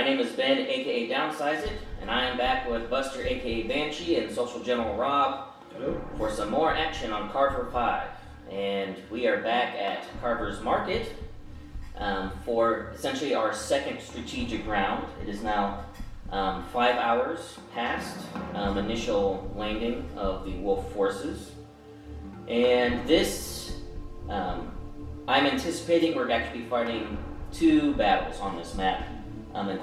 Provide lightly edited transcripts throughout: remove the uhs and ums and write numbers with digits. My name is Ben, a.k.a. Downsize It, and I am back with Buster, a.k.a. Banshee, and Social General Rob. Hello. For some more action on Carver 5. And we are back at Carver's Market for essentially our second strategic round. It is now 5 hours past initial landing of the Wolf forces. And this, I'm anticipating we're going to be fighting two battles on this map in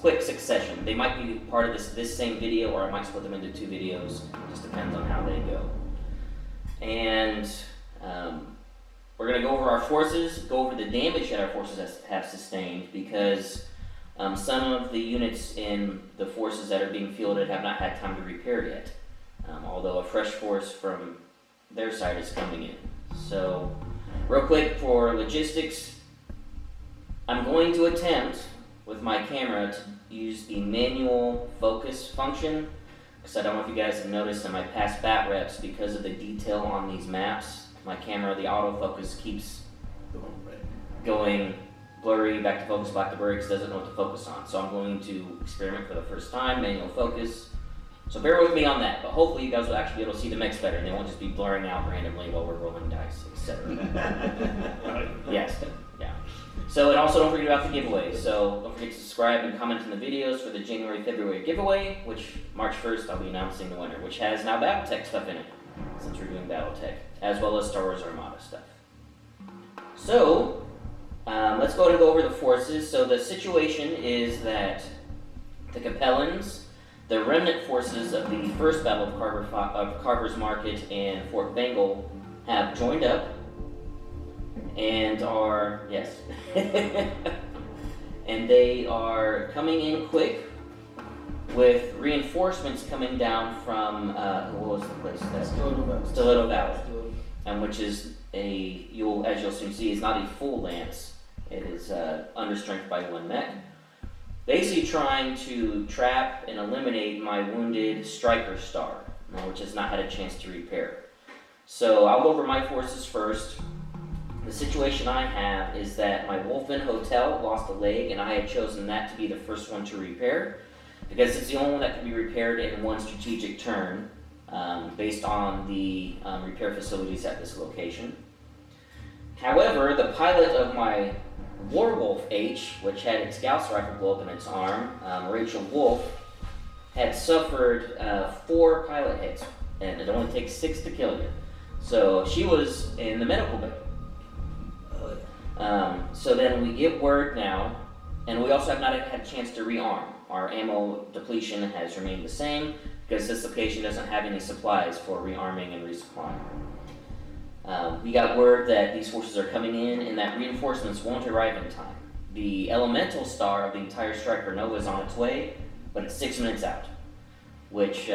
quick succession. They might be part of this same video, or I might split them into two videos. It just depends on how they go. And we're going to go over our forces, go over the damage that our forces have sustained, because some of the units in the forces that are being fielded have not had time to repair yet, although a fresh force from their side is coming in. So, real quick for logistics, I'm going to attempt with my camera to use the manual focus function, because I don't know if you guys have noticed in my past bat reps, because of the detail on these maps, my camera, the autofocus keeps going blurry, back to focus, back to blurry, because it doesn't know what to focus on. So I'm going to experiment for the first time, manual focus. So bear with me on that, but hopefully you guys will actually be able to see the mix better and they won't just be blurring out randomly while we're rolling dice, etc. Yes. Yeah. So, and also don't forget about the giveaway. So don't forget to subscribe and comment on the videos for the January, February giveaway, which March 1st I'll be announcing the winner, which has now Battletech stuff in it, since we're doing Battletech, as well as Star Wars Armada stuff. So, let's go ahead and go over the forces. So the situation is that the Capellans, the remnant forces of the first battle of Carver's Market and Fort Bengal, have joined up and are, yes, and they are coming in quick with reinforcements coming down from, what was the place? That's Stiletto Valley, which is a, as you'll soon see, is not a full lance. It is understrength by one mech. Basically trying to trap and eliminate my wounded Striker Star, which has not had a chance to repair. So I'll go over my forces first. The situation I have is that my Wolfen Hotel lost a leg, and I had chosen that to be the first one to repair, because it's the only one that can be repaired in one strategic turn, based on the repair facilities at this location. However, the pilot of my Warwolf H, which had its Gauss rifle blow up in its arm, Rachel Wolf, had suffered 4 pilot hits, and it only takes 6 to kill you. So she was in the medical bay. So then we get word now, and we also have not had a chance to rearm. Our ammo depletion has remained the same, because this location doesn't have any supplies for rearming and resupplying. We got word that these forces are coming in and that reinforcements won't arrive in time. The Elemental Star of the entire Striker Nova is on its way, but it's 6 minutes out, which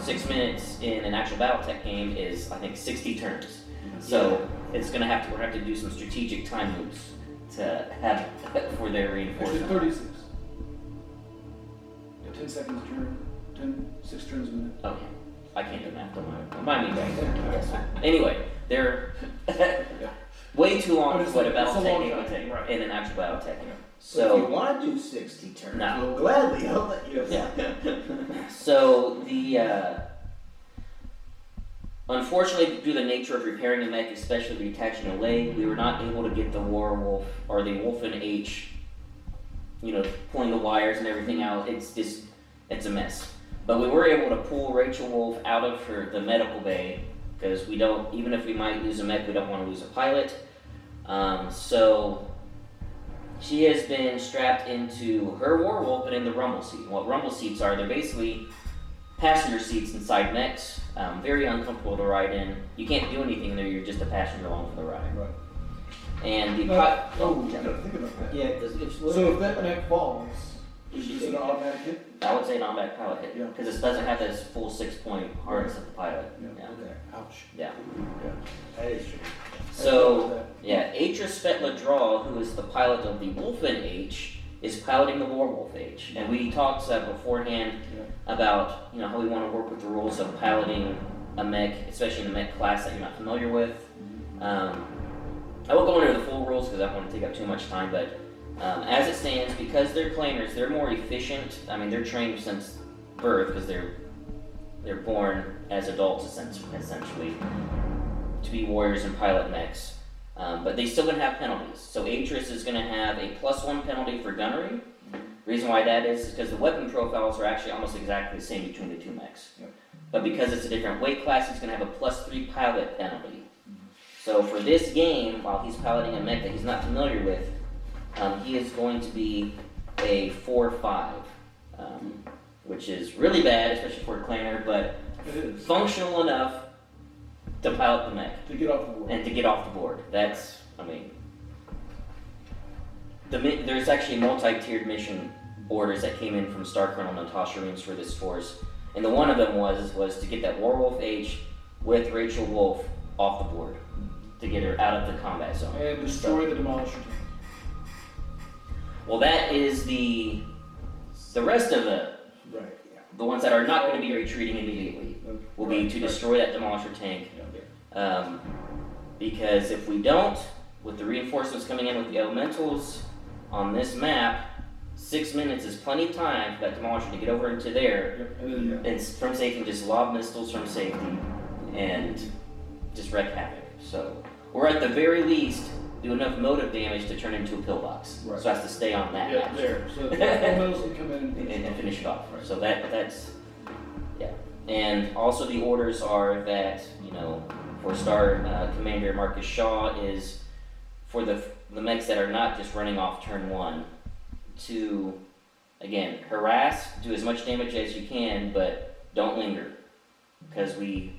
6 minutes in an actual Battletech game is, I think, 60 turns. So it's gonna have to, we're gonna have to do some strategic time loops to have for their reinforcement. Actually, 36. Yeah, 10 seconds turn, 6 turns a minute. Okay, I can't do math. Don't mind me guys. Anyway, they're way too long for what a Battletech game would take in an actual Battletech game. So if you want to do 60 turns, we'll gladly help let you. Yeah. So the. Unfortunately, due to the nature of repairing a mech, especially attaching a leg, we were not able to get the Warwolf or the Wolfen H, pulling the wires and everything out. It's just, it's a mess. But we were able to pull Rachel Wolf out of the medical bay, because we don't, even if we might lose a mech, we don't want to lose a pilot. So she has been strapped into her Warwolf and in the rumble seat. What rumble seats are, they're basically passenger seats inside mechs. Very uncomfortable to ride in. You can't do anything there, you're just a passenger along for the ride. Right. And the think about that. Yeah, so if that mech falls, is it an automatic hit? I would say an automatic pilot hit, because it doesn't have this full 6-point harness of the pilot. Yeah. Okay. Ouch. Yeah. That is true. So, Atris Svetladraw, who is the pilot of the Wolfen H, is piloting the Warwolf H. And we talked beforehand about how we want to work with the rules of piloting a mech, especially in a mech class that you're not familiar with. I won't go into the full rules because I don't want to take up too much time, but As it stands, because they're planers, they're more efficient. I mean, they're trained since birth because they're born as adults, essentially, to be warriors and pilot mechs. But they still going to have penalties. So Atris is going to have a +1 penalty for gunnery. The reason why that is because the weapon profiles are actually almost exactly the same between the two mechs. Yep. But because it's a different weight class, he's going to have a +3 pilot penalty. So for this game, while he's piloting a mech that he's not familiar with, he is going to be a 4-5, which is really bad, especially for a clanner, but functional enough to pilot the mech. To get off the board. And to get off the board. That's, I mean, there's actually multi-tiered mission orders that came in from Star Colonel Natasha Reims for this force. And the one of them was to get that Warwolf H with Rachel Wolf off the board, to get her out of the combat zone. And destroy the Demolisher Tank. Well, that is the rest of the right, yeah. The ones that are not going to be retreating immediately will be to destroy that Demolisher Tank. Because if we don't, with the reinforcements coming in with the Elementals on this map, 6 minutes is plenty of time for that Demolisher to get over into there and from safety just lob missiles from safety and just wreck havoc. So, or at the very least, do enough motive damage to turn into a pillbox. Right. So it has to stay on that. Yeah, there. So the elementals can come in and finish it off. Right. So that's, yeah. And also the orders are that, you know, for Star Commander Marcus Shaw is for the mechs that are not just running off turn one to, again, harass, do as much damage as you can, but don't linger. Because we,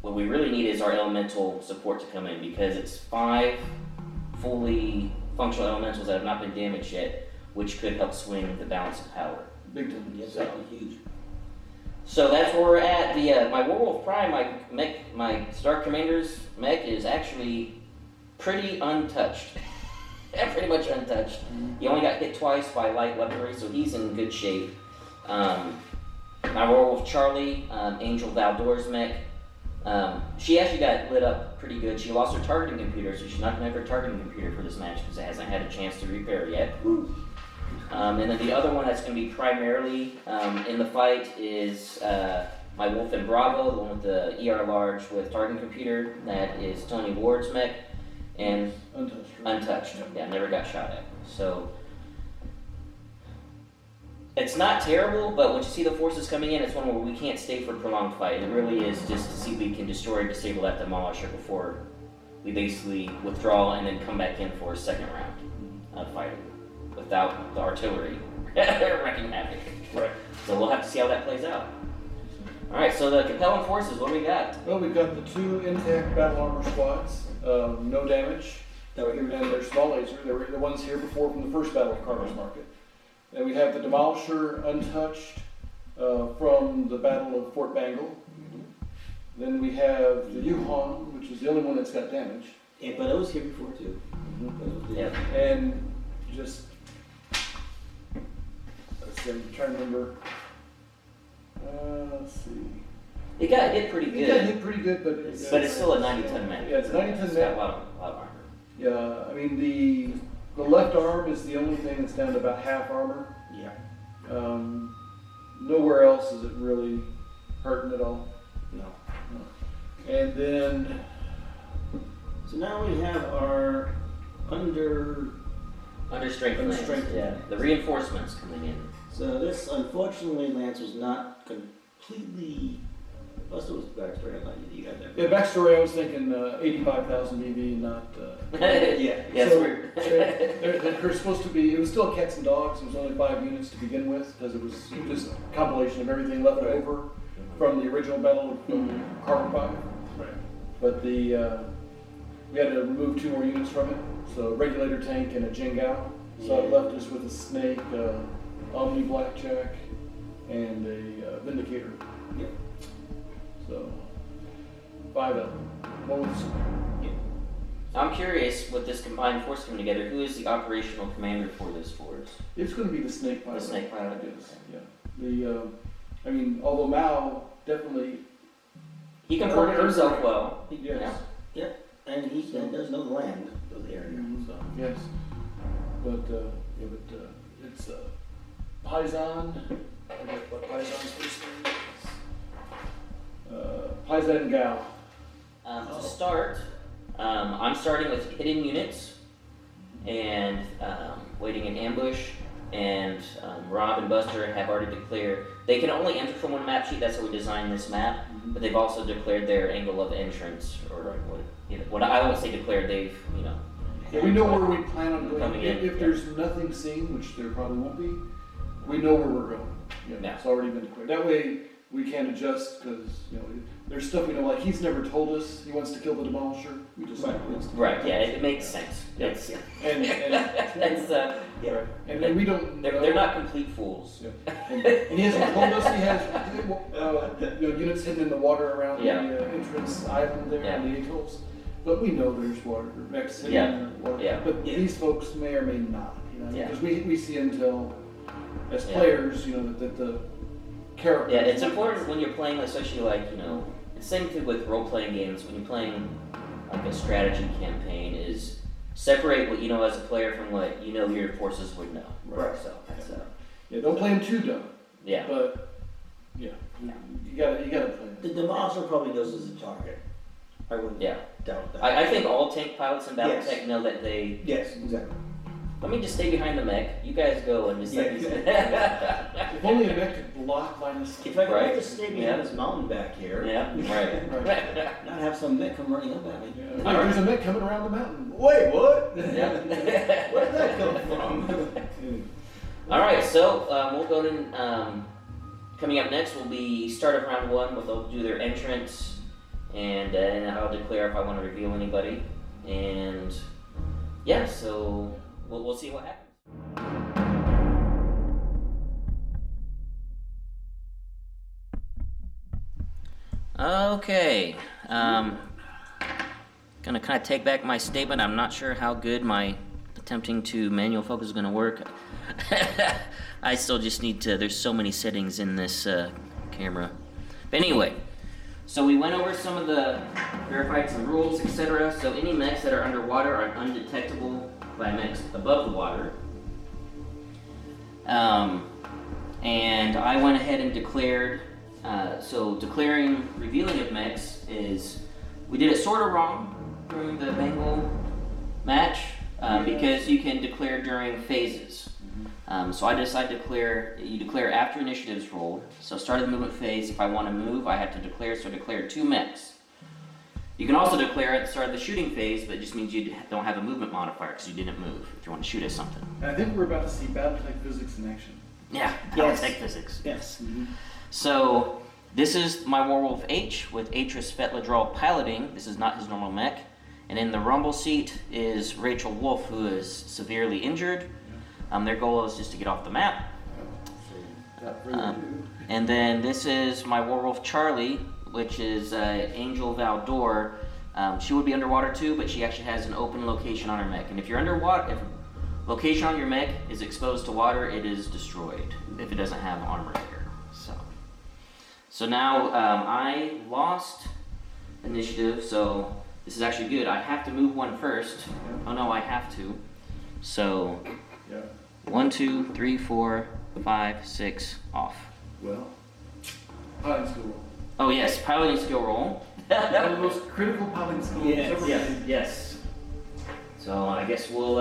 what we really need is our elemental support to come in, because it's 5 fully functional elementals that have not been damaged yet, which could help swing the balance of power. Big time, yes, so, that'd be huge. So that's where we're at. The my Warwolf Prime, my Star Commander's mech is actually pretty untouched. Pretty much untouched. He only got hit twice by light weaponry, so he's in good shape. My Warwolf Charlie, Angel Valdor's mech. She actually got lit up pretty good. She lost her targeting computer, so she's not going to have her targeting computer for this match because it hasn't had a chance to repair yet. And then the other one that's going to be primarily in the fight is my Wolfen Bravo, the one with the ER large with targeting computer. That is Tanya Ward's mech. And untouched. Right? Untouched. Yeah, never got shot at. So it's not terrible, but when you see the forces coming in, it's one where we can't stay for a prolonged fight. It really is just to see if we can destroy or disable that Demolisher before we basically withdraw and then come back in for a second round of fighting without the artillery wrecking havoc. Right. So we'll have to see how that plays out. All right, so the Capellan forces, what do we got? Well, we've got the 2 intact battle armor squads, no damage. That were even in their small laser. They were the ones here before from the first battle of Carver's Market. And we have the Demolisher untouched from the Battle of Fort Bengal. Then we have the Yuhong, which is the only one that's got damage. Yeah, but it was here before too. Yeah. And just, let's see, I'm trying to remember. Let's see. It got hit pretty good. It got hit pretty good, but it's still a 90-ton man. Yeah, it's a 90-ton man. Got a lot of armor. Yeah, I mean the left arm is the only thing that's down to about half armor. Yeah. Nowhere else is it really hurting at all. No. And then... So now we have our understrength. Yeah, the reinforcements coming in. So this, unfortunately, Lance, was not completely... Plus it was backstory, I thought you got that. Yeah, backstory, I was thinking 85,000 BV, not... yeah, so weird. They're supposed to be, it was still cats and dogs, it was only 5 units to begin with, because it was just a compilation of everything left over from the original Battle of Carver 5. Right. But we had to remove 2 more units from it, so a regulator tank and a Jingao. So it left us with a Snake, Omni Blackjack, and a Vindicator. Yeah. So, 5 of them. Yeah. I'm curious, with this combined force coming together, who is the operational commander for this force? It's going to be the Snake Pilot. The Snake Pilot, yes. Yeah. The, I mean, although Mao definitely... He comported himself well. Yes. Yeah. And he does know the land of the area. So. Yes. But it's Paisan. I forget what Paisan's first name is. Paisan Gal. To start, I'm starting with hidden units and waiting in ambush. And Rob and Buster have already declared they can only enter from one map sheet. That's how we designed this map. But they've also declared their angle of entrance, or what I won't say declared. They've we know where we plan on going. If there's nothing seen, which there probably won't be, we know where we're going. Yeah. It's already been declared. That way we can't adjust because there's stuff we don't like. He's never told us he wants to kill the Demolisher. We just it makes sense. Yes. Yeah. And that's yeah. Right. And then we don't. They're not complete fools. Yeah. And he hasn't told us he has units hidden in the water around the entrance island there and the atolls. But we know there's water. But these folks may or may not. Because we see intel as players. That the characters. Yeah, it's important when you're playing, especially it's the same thing with role-playing games. When you're playing like a strategy campaign, is separate what you know as a player from what your forces would know. Right. So that's don't play them too dumb. Yeah. But you gotta play them. The Demolisher probably goes as a target. I wouldn't doubt that. I think all tank pilots in Battletech know that they. Yes, exactly. Let me just stay behind the mech. You guys go and just if only a mech could block my mistake. If I could just stay behind this mountain back here. Yeah, right. Not have some mech come running up at me. Yeah. There's a mech coming around the mountain. Wait, what? Yeah. Where did that come from? All right, so we'll go to coming up next will be start of round one. They'll do their entrance, and I'll declare if I want to reveal anybody, and so. We'll see what happens. Okay. Gonna kind of take back my statement. I'm not sure how good my attempting to manual focus is gonna work. I still just need to, there's so many settings in this camera. But anyway, so we went over some of the verified some rules, etc. So any mechs that are underwater are undetectable by mechs above the water. And I went ahead and declared, revealing of mechs is, we did it sort of wrong during the Bengal match, because you can declare during phases. So I decided to declare after initiatives rolled. So start of the movement phase, if I want to move, I have to declare, so I declared two mechs. You can also declare at the start of the shooting phase, but it just means you don't have a movement modifier because you didn't move if you want to shoot at something. I think we're about to see Battletech physics in action. Yeah, Battletech physics. Yes. Mm-hmm. So this is my Warwolf H with Atris Svetladraw piloting. This is not his normal mech. And in the rumble seat is Rachel Wolf, who is severely injured. Yeah. Their goal is just to get off the map. Yeah. So and then this is my Warwolf Charlie, which is Angel Valdor. She would be underwater too, but she actually has an open location on her mech. And if you're underwater, if location on your mech is exposed to water, it is destroyed if it doesn't have armor here. So now I lost initiative, so this is actually good. I have to move one first. Oh no, I have to. So 1, 2, 3, 4, 5, 6, off. Well, piloting skill roll. Oh yes, piloting skill roll. One of the most critical piloting skill rolls ever. Yes. So I guess we'll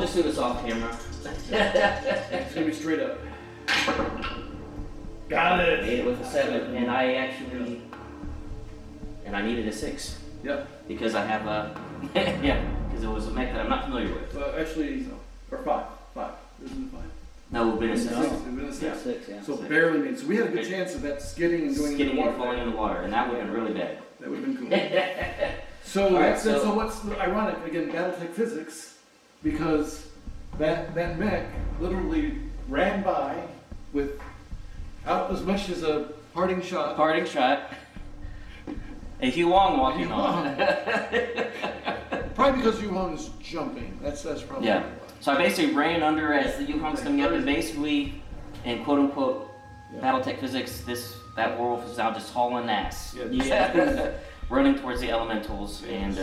just do this off camera. It's gonna be straight up. Got it. Made it with a 7, and I actually I needed a 6. Yep. Because I have a because it was a mech that I'm not familiar with. Actually, or 5. This is 5. No, we've been a 6. So six. Barely made. So we had a good chance of that skidding and going into the water. Skidding and falling in the water, and that would have been really bad. That would have been cool. So what's ironic, again, Battletech physics, because that mech literally ran by without as much as a parting shot. A Yuhong walking on. Probably because Yuhong is jumping. That's probably why. So I basically ran under as the Yuhong's coming up, and basically, in quote unquote, Battletech physics, that Warwolf is now just hauling ass, running towards the elementals, and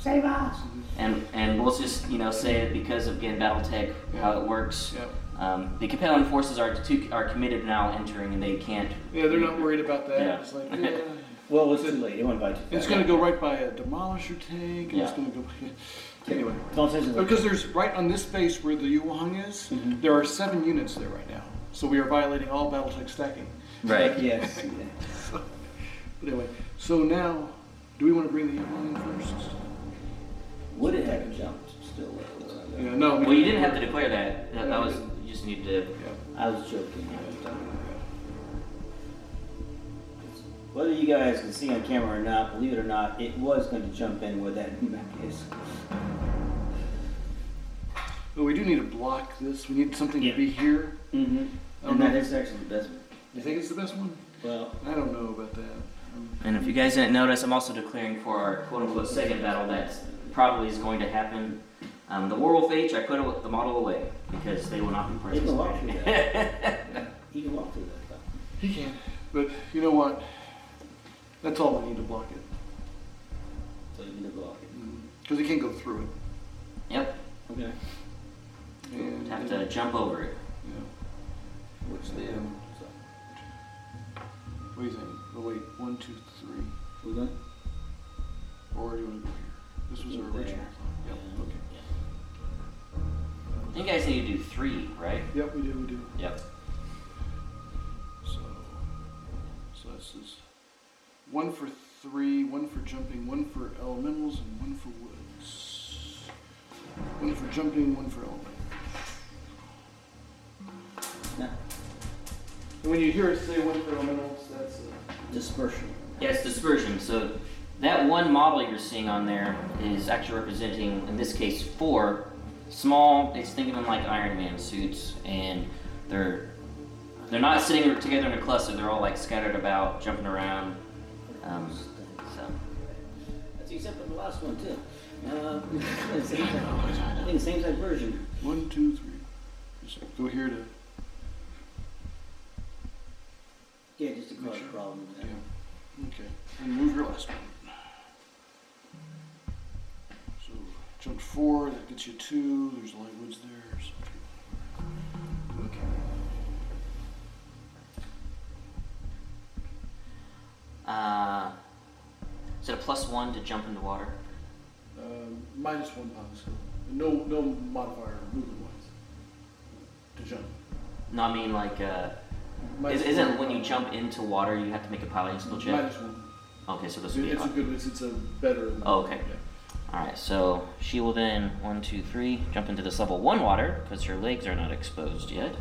Save us. And we'll just, you know, say it because of, again, Battletech, how it works. Yep. The Capellan forces are committed now entering, and they can't... Yeah, they're not worried about that. Yeah. It's like, yeah. Well, it's too late. It went by too fast. It's going to go right by a demolisher tank. Yeah. It's going to go... Anyway. Because there's, right on this space where the Yuhong is, mm-hmm. there are 7 units there right now. So we are violating all Battletech stacking. Right, yes. So, but anyway, so now, do we want to bring the Yuhong in first? Would it have jumped still? Yeah, no. Well, you didn't have to declare that. That, yeah, that was... You just need to... Yeah. I was joking. Whether you guys can see on camera or not, believe it or not, it was going to jump in where that mech is. But we do need to block this. We need something to be here. Mm-hmm. And that is actually the best one. You think it's the best one? Well, I don't know about that. And if you guys didn't notice, I'm also declaring for our quote-unquote second battle that probably is going to happen. The Warwolf H, I put the model away because they will not be participating. He can walk through that. He can walk through that, though. He can. But you know what? That's all we need to block it. So you need to block it. Because he can't go through it. Yep. Okay. And have to jump over it. Yeah. Which they have. What do you think? Oh, wait. 1, 2, 3. Who's that? Or do you want to go here? This was our original. Yep. Yeah. Okay. I think I say you do 3, right? Yep, we do, Yep. So this is 1 for 3, 1 for jumping, 1 for elementals, and 1 for woods. 1 for jumping, 1 for elementals. No. And when you hear it say 1 for elementals, that's a dispersion. Yes, dispersion. So that one model you're seeing on there is actually representing, in this case, 4. Small, it's thinking of them like Iron Man suits, and they're not sitting together in a cluster. They're all like scattered about, jumping around. So that's except for the last one too. I think the same type version. 1, 2, 3. Go here to. Yeah, just to cause a problem. Yeah. Okay, and move your last one. Jump 4, that gets you 2, there's light woods there. So. Okay. Is it a +1 to jump into water? -1 bonus. No modifier movement wise. To jump. No, I mean like isn't when you jump into water you have to make a piloting skill check? -1. Okay, so this would be it's a better. Oh, okay. Yeah. Alright, so she will then, 1, 2, 3, jump into this level 1 water, because her legs are not exposed yet.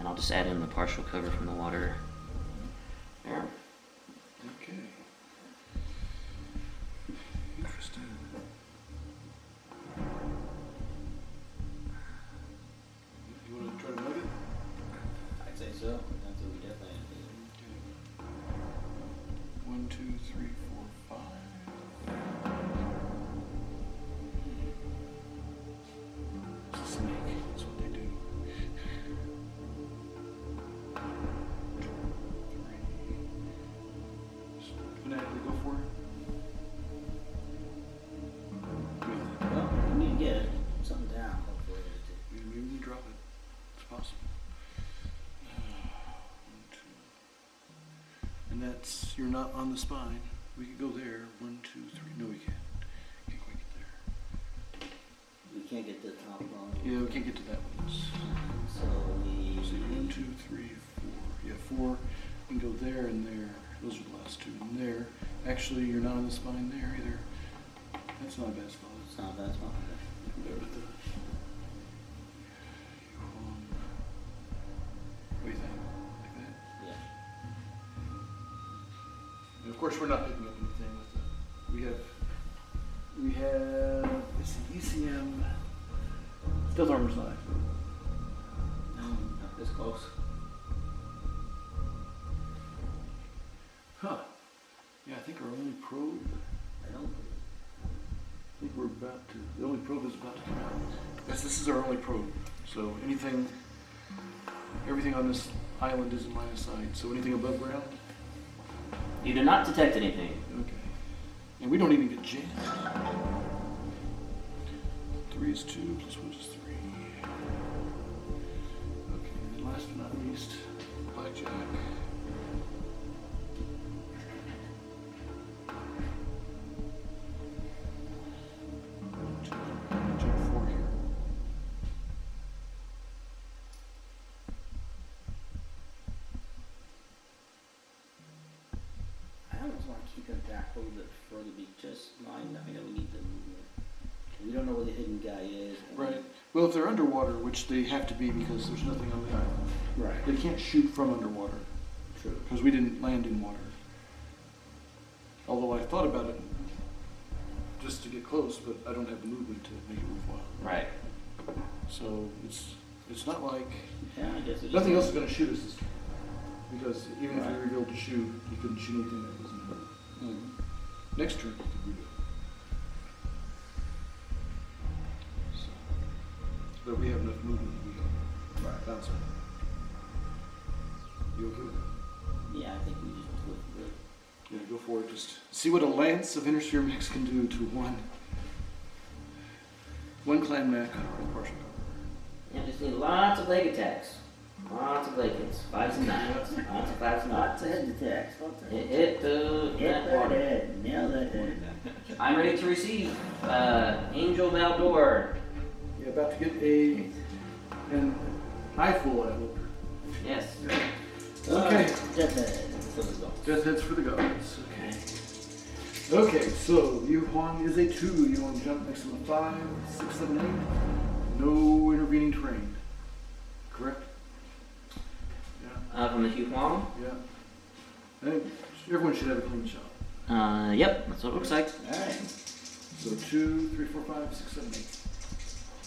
And I'll just add in the partial cover from the water there. Okay. Interesting. You want to try to move it? I'd say so. Until we get that. Okay. 1, 2, 3, 4, 5. You're not on the spine. We could go there. 1, 2, 3. No, we can't. Can't quite get there. We can't get to the top one. Yeah, we can't get to that one. So we... see, 1, 2, 3, 4. Yeah, 4. We can go there and there. Those are the last 2. And there. Actually, you're not on the spine there either. That's not a bad spot. It's not a bad spot. There with the... What do you think? Of course, we're not picking up anything with it. We have it's the ECM. Stealth armor's not active. No, not this close. Huh. Yeah, I think our only probe. I think we're about to. The only probe is about to come out. Yes, this is our only probe. So anything, everything on this island is in line of sight. So anything above ground. You do not detect anything. Okay. And we don't even get jammed. 3 is 2, +1 is 3. Okay, and last but not least, Blackjack. A little bit further, be just mind that we don't need them. We don't know where the hidden guy is. Right. Well, if they're underwater, which they have to be because there's nothing on the island. Right. They can't shoot from underwater. True. Because we didn't land in water. Although I thought about it just to get close, but I don't have the movement to make it worthwhile. Right. So it's not like yeah, I guess it's nothing else is going to shoot us this time. Because even if we were able to shoot, you couldn't shoot anything that wasn't there. Next turn, we do. So that we have enough movement, we go. Right, that's it. You okay with that? Yeah, I think we just go for it. Yeah, go for it. Just see what a lance of intersphere mechs can do to one clan mech with partial cover. Yeah, just need lots of leg attacks. Lots of blankets, 5s and 9s, lots of 5s and 9s. Lots of head attacks. Hit that head, nail that head. I'm ready to receive Angel Valdor. You're about to get an eyeful at it. Yes. Okay. Deathheads for the gods. Deathheads for the gods. Okay. Okay, so Yuhong is a 2. You want to jump next to the 5, 6, 7, 8. No intervening terrain. Correct? From the Yuhong? Yeah. I think everyone should have a clean shot. Yep, that's what it looks like. Alright. So 2, 3, 4, 5, 6,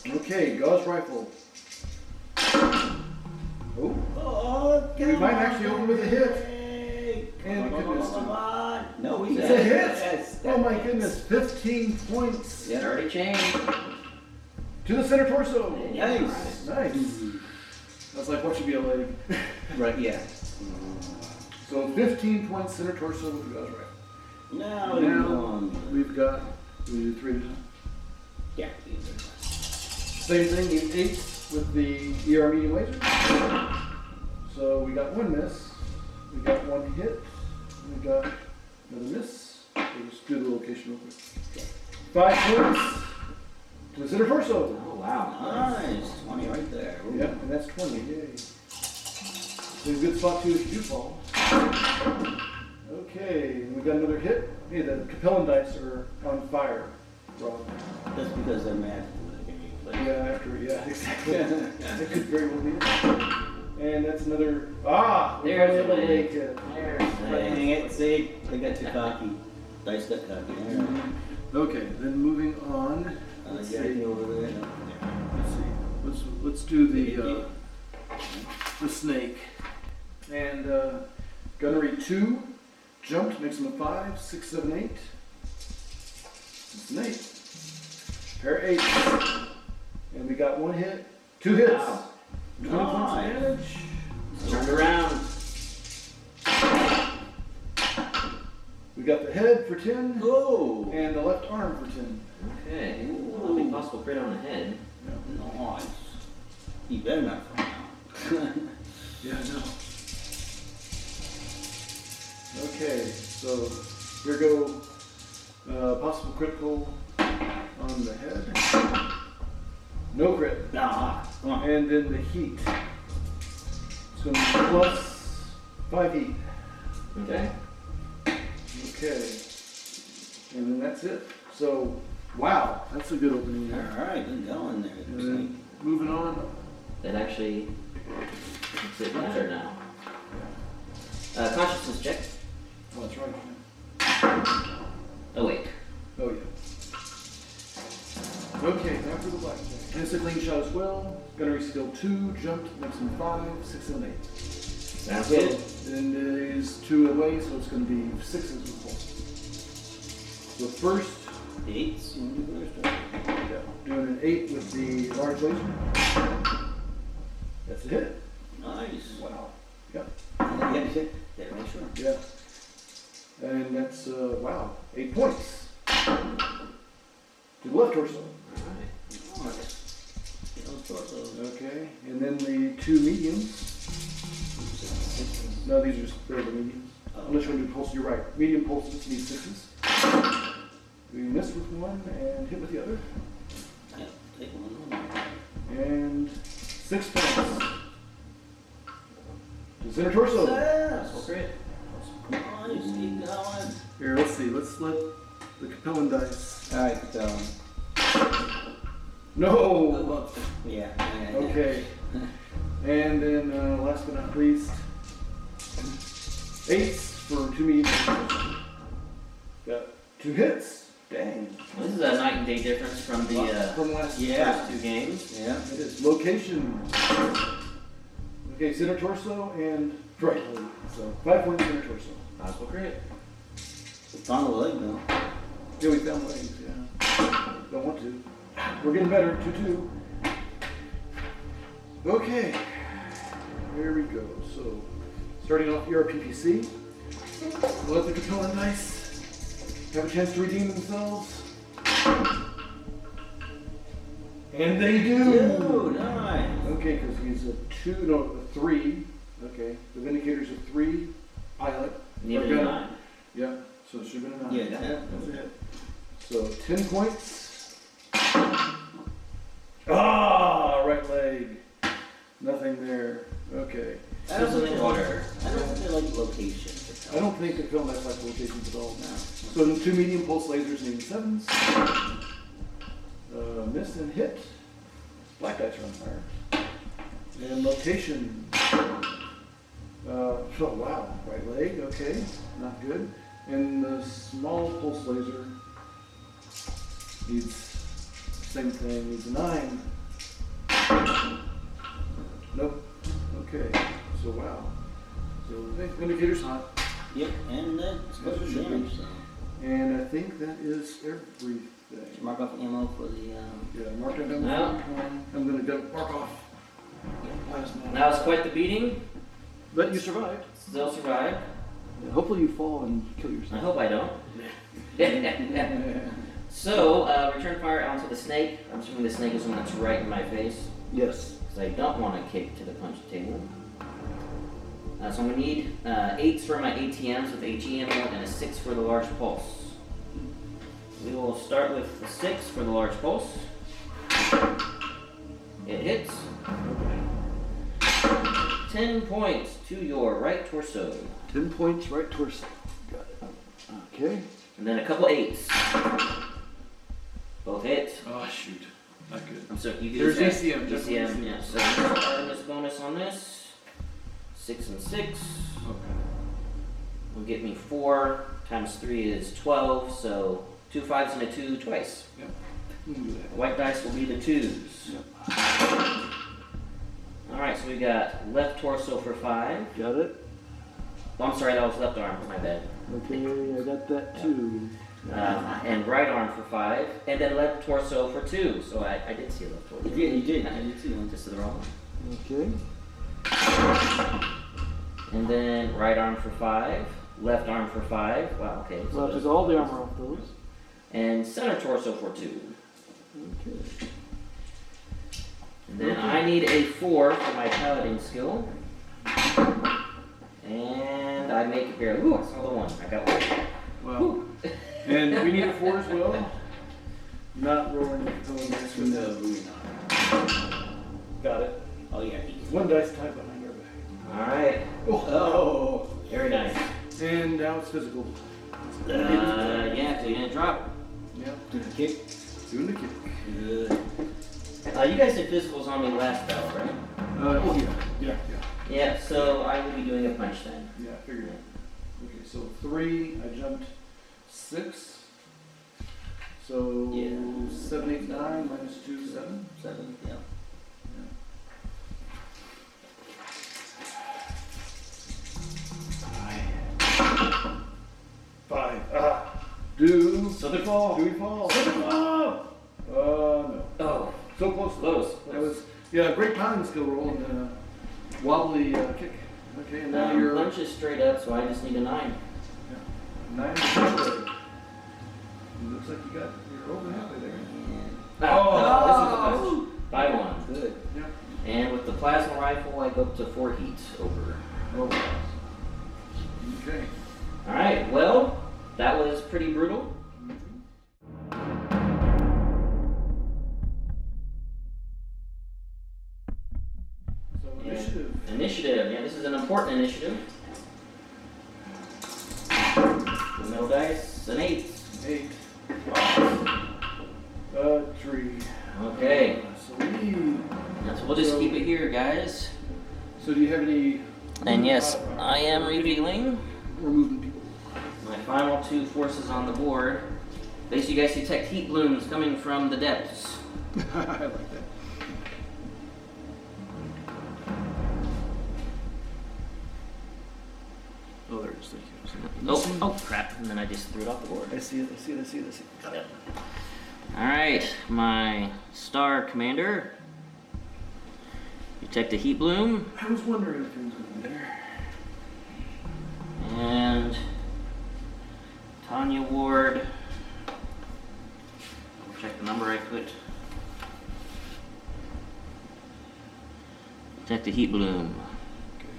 7, 8. Okay, Gauss rifle. Oh, we might actually open with a hit. And goodness. Come on. No, we it's a hit. Yes, oh my goodness, 15 points. Yeah, already changed. To the center torso. Yeah, nice. Right. Nice. Mm-hmm. That's like what should be a leg. Right, yeah. So 15 points center torso with the Gauss rifle. Now we've got, do we do 3 at a time? Yeah. Same thing, you 8 with the ER medium laser. So we got 1 miss, we got 1 hit, we got another miss. We'll just do the location real quick. 5 points to the center torso. Oh, wow. Nice. 20 right there. Ooh. Yeah, and that's 20. Yay. So a good spot, too, if you do fall. Okay, and we got another hit. Hey, the Capellan dice are on fire. Wrong. That's because they're mad. Yeah, exactly. That could very well be it. And that's another. There's the leg. Hang it. See? They got too cocky. Dice got cocky. Mm-hmm. Okay, then moving on. Let's see. Over there. Let's see. Let's do the snake. And gunnery 2, jumped, makes him a 5, 6, 7, 8. It's an 8. Pair 8. And we got 1 hit. 2 hits. Wow. 20 points of damage. Turn around. We got the head for 10. Oh. And the left arm for 10. Okay. That'll be possible crit on the head. No. Nice. He better not fall now. Yeah, I know. Okay, so here go possible critical on the head. No crit. Nah. Come on. And then the heat. So plus 5 heat. Okay. Okay. And then that's it. So, wow, that's a good opening there. All right, good going there. And moving on. That actually makes it better now. Consciousness check. Oh, that's right. Awake. Oh, yeah. Okay, now for the blackjack. And it's a clean shot as well. Gunnery skill 2, jumped, makes him 5, 6, and 8. Sounds good. And it is 2 away, so it's going to be 6s with 4. The first. 8s? Yeah. Doing an 8 with the large laser. That's a hit. Nice. Wow. Yep. Yeah, sure. Yeah. And that's, wow, 8 points. To the left torso. All right. The left torso. Okay. And then the two mediums. No, these are just regular mediums. Unless you want to do pulses, you're right. Medium pulses need sixes. We miss with one and hit with the other. Yep, take one. And 6 points. To center torso. Yes. That's great. Come on, you just keep going. Here, let's see. Let's let the Capellan dice. All right, Capellan. No. Yeah. Okay. And then last but not least, 8s for 2 meters. Got 2 hits. Dang. This is a night and day difference from the last 2 games. Yeah, it is. Location. Okay, center torso and right leg. So 5 points center torso. Possible crit. It's on the leg now. Yeah, we found legs. Yeah. Don't want to. We're getting better. 2-2. Okay. Here we go. So. Starting off your PPC, let the Capellan dice have a chance to redeem themselves. And they do! Nice! Okay, because he's a 3. Okay, the Vindicator's a 3. Pilot. Neither a 9. Yeah, so it should have been a 9. Yeah, that's it. So 10 points. Ah, right leg. Nothing there. Okay. I don't think they like locations. I don't think the film has like locations at all. No. So 2 medium pulse lasers and 7s. Miss and hit. Black dice are on fire. And location. Oh wow, right leg. Okay, not good. And the small pulse laser needs same thing. Needs a 9. Nope. Okay. So wow. So Vindicator's hot. Yep, and that's damage. And I think that is everything. Mark off ammo for the yeah, mark down ammo. I'm gonna go mark off. Yeah. That was quite the beating. But you survived. Still survived. Yeah, hopefully you fall and kill yourself. I hope I don't. So return fire onto the snake. I'm assuming the snake is the one that's right in my face. Yes. Because I don't want to kick to the punch table. So I'm going to need 8s for my ATMs with HE ammo and a 6 for the large pulse. We will start with the 6 for the large pulse. It hits. 10 points to your right torso. 10 points right torso. Got it. Okay. And then a couple 8s. Both hit. Oh, shoot. Not good. I'm sorry, you get there's ECM. ECM, yeah. So this bonus on this. 6 and 6. Okay. Will get me 4 times 3 is 12, so 2 5s and a 2 twice. Yep. White dice will be the 2s. Yep. Alright, so we got left torso for 5. Got it. Well, I'm sorry, that was left arm, my bad. Okay, I got that too. And right arm for 5, and then left torso for 2. So I did see a left torso. Yeah, you did. I did see one just to the wrong one. Okay. And then right arm for 5, left arm for 5. Wow, okay. So left is all the armor off those. And center torso for 2. Okay. And then I need a 4 for my paladin skill. And I make it barely. Ooh, I saw the 1. I got 1. Wow. And we need a 4 as well. Not rolling the dice. No, we're not. Got it. Oh yeah. 1 dice tied behind our back. Alright. Oh. Very nice. And now it's physical. Yeah, so you're gonna drop. Yeah. Doing the kick. Good. You guys did physicals on me last battle, right? Yeah. Yeah, so I will be doing a punch then. Yeah, I figured it. Okay, so 3, I jumped. 6. So 7, 8, 9 minus 2, 7. 7, yeah. 5. Do we fall? Oh, no. Oh. So close. That was, great timing skill roll and then a wobbly kick. Okay, and now your punch is straight up, so I just need a 9. 9 is straight. Looks like you got, you're over halfway there. Oh, this is a push. 5-1, good. Yep. And with the plasma rifle, I go up to 4 heat over. Oh. Okay. All right, well, that was pretty brutal. So initiative. Initiative, yeah, this is an important initiative. The middle dice, an 8. 8. A 3. Okay. So we'll just keep it here, guys. So do you have any... And yes, I am revealing. We're moving people. My final 2 forces on the board. Basically, you guys detect heat blooms coming from the depths. I like that. Oh, there it is. Nope. Oh, crap. And then I just threw it off the board. I see it. I see it. I see it. I see it. Got it. All right. My star commander. Detect a heat bloom. I was wondering if things would be there. And Tanya Ward. I'll check the number I put. Detect a heat bloom. Okay.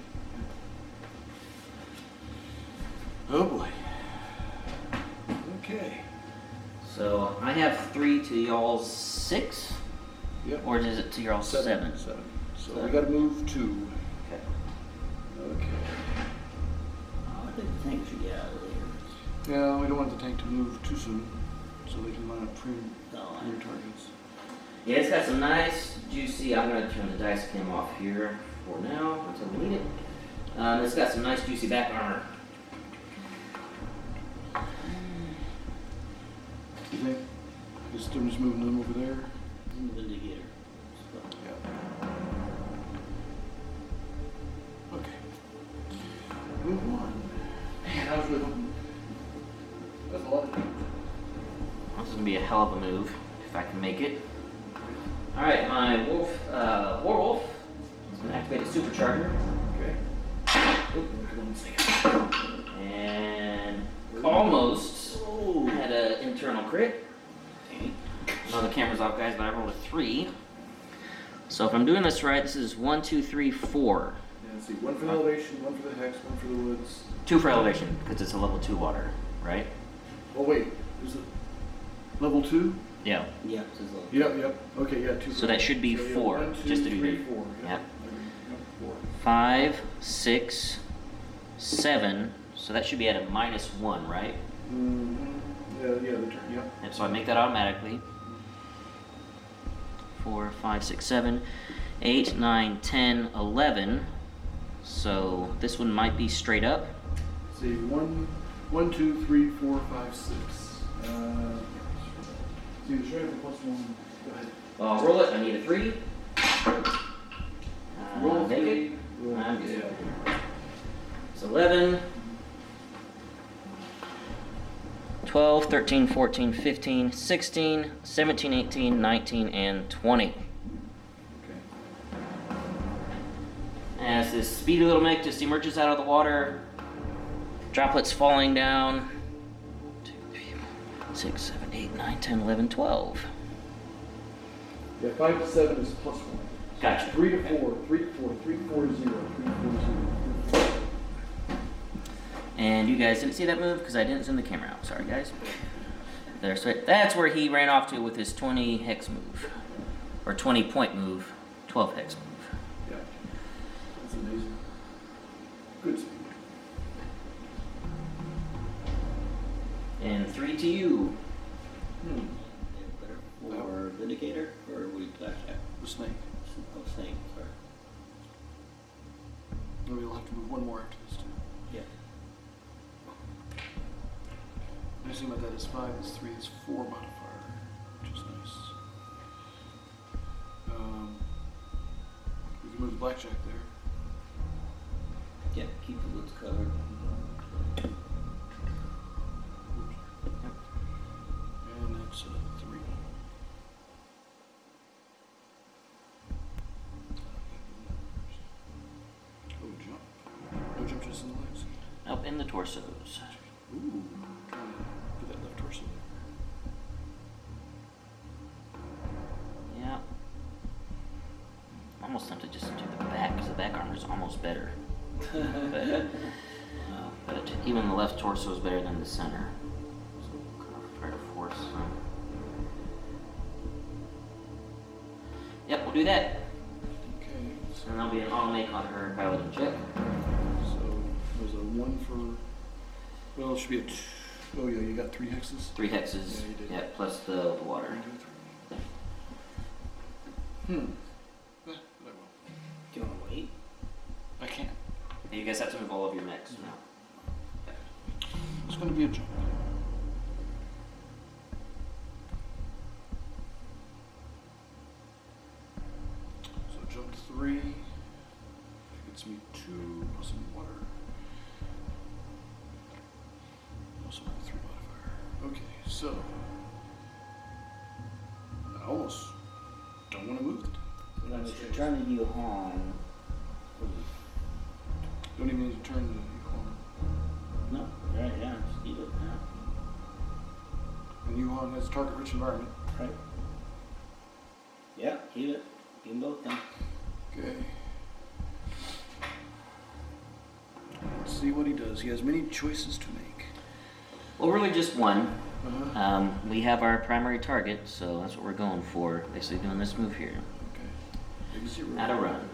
Oh boy. Okay. So I have 3 to y'all's 6. Yep. Or is it to y'all's 7? 7. So we gotta move 2. Okay. Okay. I think the tank should get out of here. Yeah, we don't want the tank to move too soon, so they can line up pre targets. Yeah, it's got some nice, juicy. I'm gonna turn the dice cam off here for now until we need it. It's got some nice, juicy back armor. Okay. Just I'm just moving them over there. In the Vindicator. Move on. Man, I was really hoping. That's a lot of things. This is going to be a hell of a move, if I can make it. Alright, my Warwolf is going to activate a supercharger. Okay. And almost had an internal crit. No, the camera's off, guys, but I rolled a 3. So if I'm doing this right, this is 1, 2, 3, 4. Let's see, 1 for the elevation, 1 for the hex, 1 for the woods. 2 for elevation, because it's a level 2 water, right? Oh wait, is it level 2? Yeah. Yeah, it's level 2. Yep, yep. Okay, yeah, 2 for. So that should be 4, one, two, just to be three, 4. Yep. Yep. Yep. 4. 5, 6, 7. So that should be at a -1, right? Mm-hmm. Yeah, the turn, yep. And so I make that automatically. 4, 5, 6, 7, 8, 9, 10, 11. So this one might be straight up. See, 1, 2, 3, 4, 5, 6. See, the straight up plus 1. Go ahead. Roll it. I need a 3. Roll naked. I'm good. Yeah. It's 11. 12, 13, 14, 15, 16, 17, 18, 19, and 20. As this speedy little mech just emerges out of the water, droplets falling down. 2, 3, 4, 6, 7, 8, 9, 10, 11, 12. Yeah, 5 to 7 is +1. Gotcha. 3 to 4, 3 to 4, 3 to 4, 0, 3 to 4, 0, 3 to 4. And you guys didn't see that move because I didn't zoom the camera out. Sorry, guys. There, so that's where he ran off to with his 20 hex move, or 20 point move, 12 hex move. Amazing. Good speed. And 3 to you. Or Vindicator? Or we Blackjack? The Snake. Oh, Snake, sorry. Maybe we'll have to move 1 more after this, too. Yeah. The nice thing about that is 5 is 3 is 4 modifier, which is nice. We can move the Blackjack there. Yeah, keep the woods covered. Yep. And that's a 3. Oh, jump. No jump, just in the legs. Up in the torsos. Ooh, trying to get that left torso there. Colonel's better. But even the left torso is better than the center. So we'll kind of try to force some. Yep, we'll do that. Okay. So that'll be an all make on her piloting check. So there's a one for. Well, it should be a two. Oh yeah, you got three hexes. Three hexes. Yeah, you did. Yeah, plus the water. One, two, three. Yeah, I will. Do you want to wait? I can't. You guys have to move all of your mechs now. It's going to be a jump. So jump three gets me two plus some water. Also my three modifier. Okay, so I almost don't want to move it. Now if you turn the Yuhong. Don't even need to turn the Yuhong. No. Right, yeah, just eat it now. And Yuhong has a target-rich environment. Right. Yeah, eat it. Eat them both then. Okay. Let's see what he does. He has many choices to make. Well, really just one. Uh-huh. We have our primary target, so that's what we're going for. Basically doing this move here. Okay. Big zero. At a run.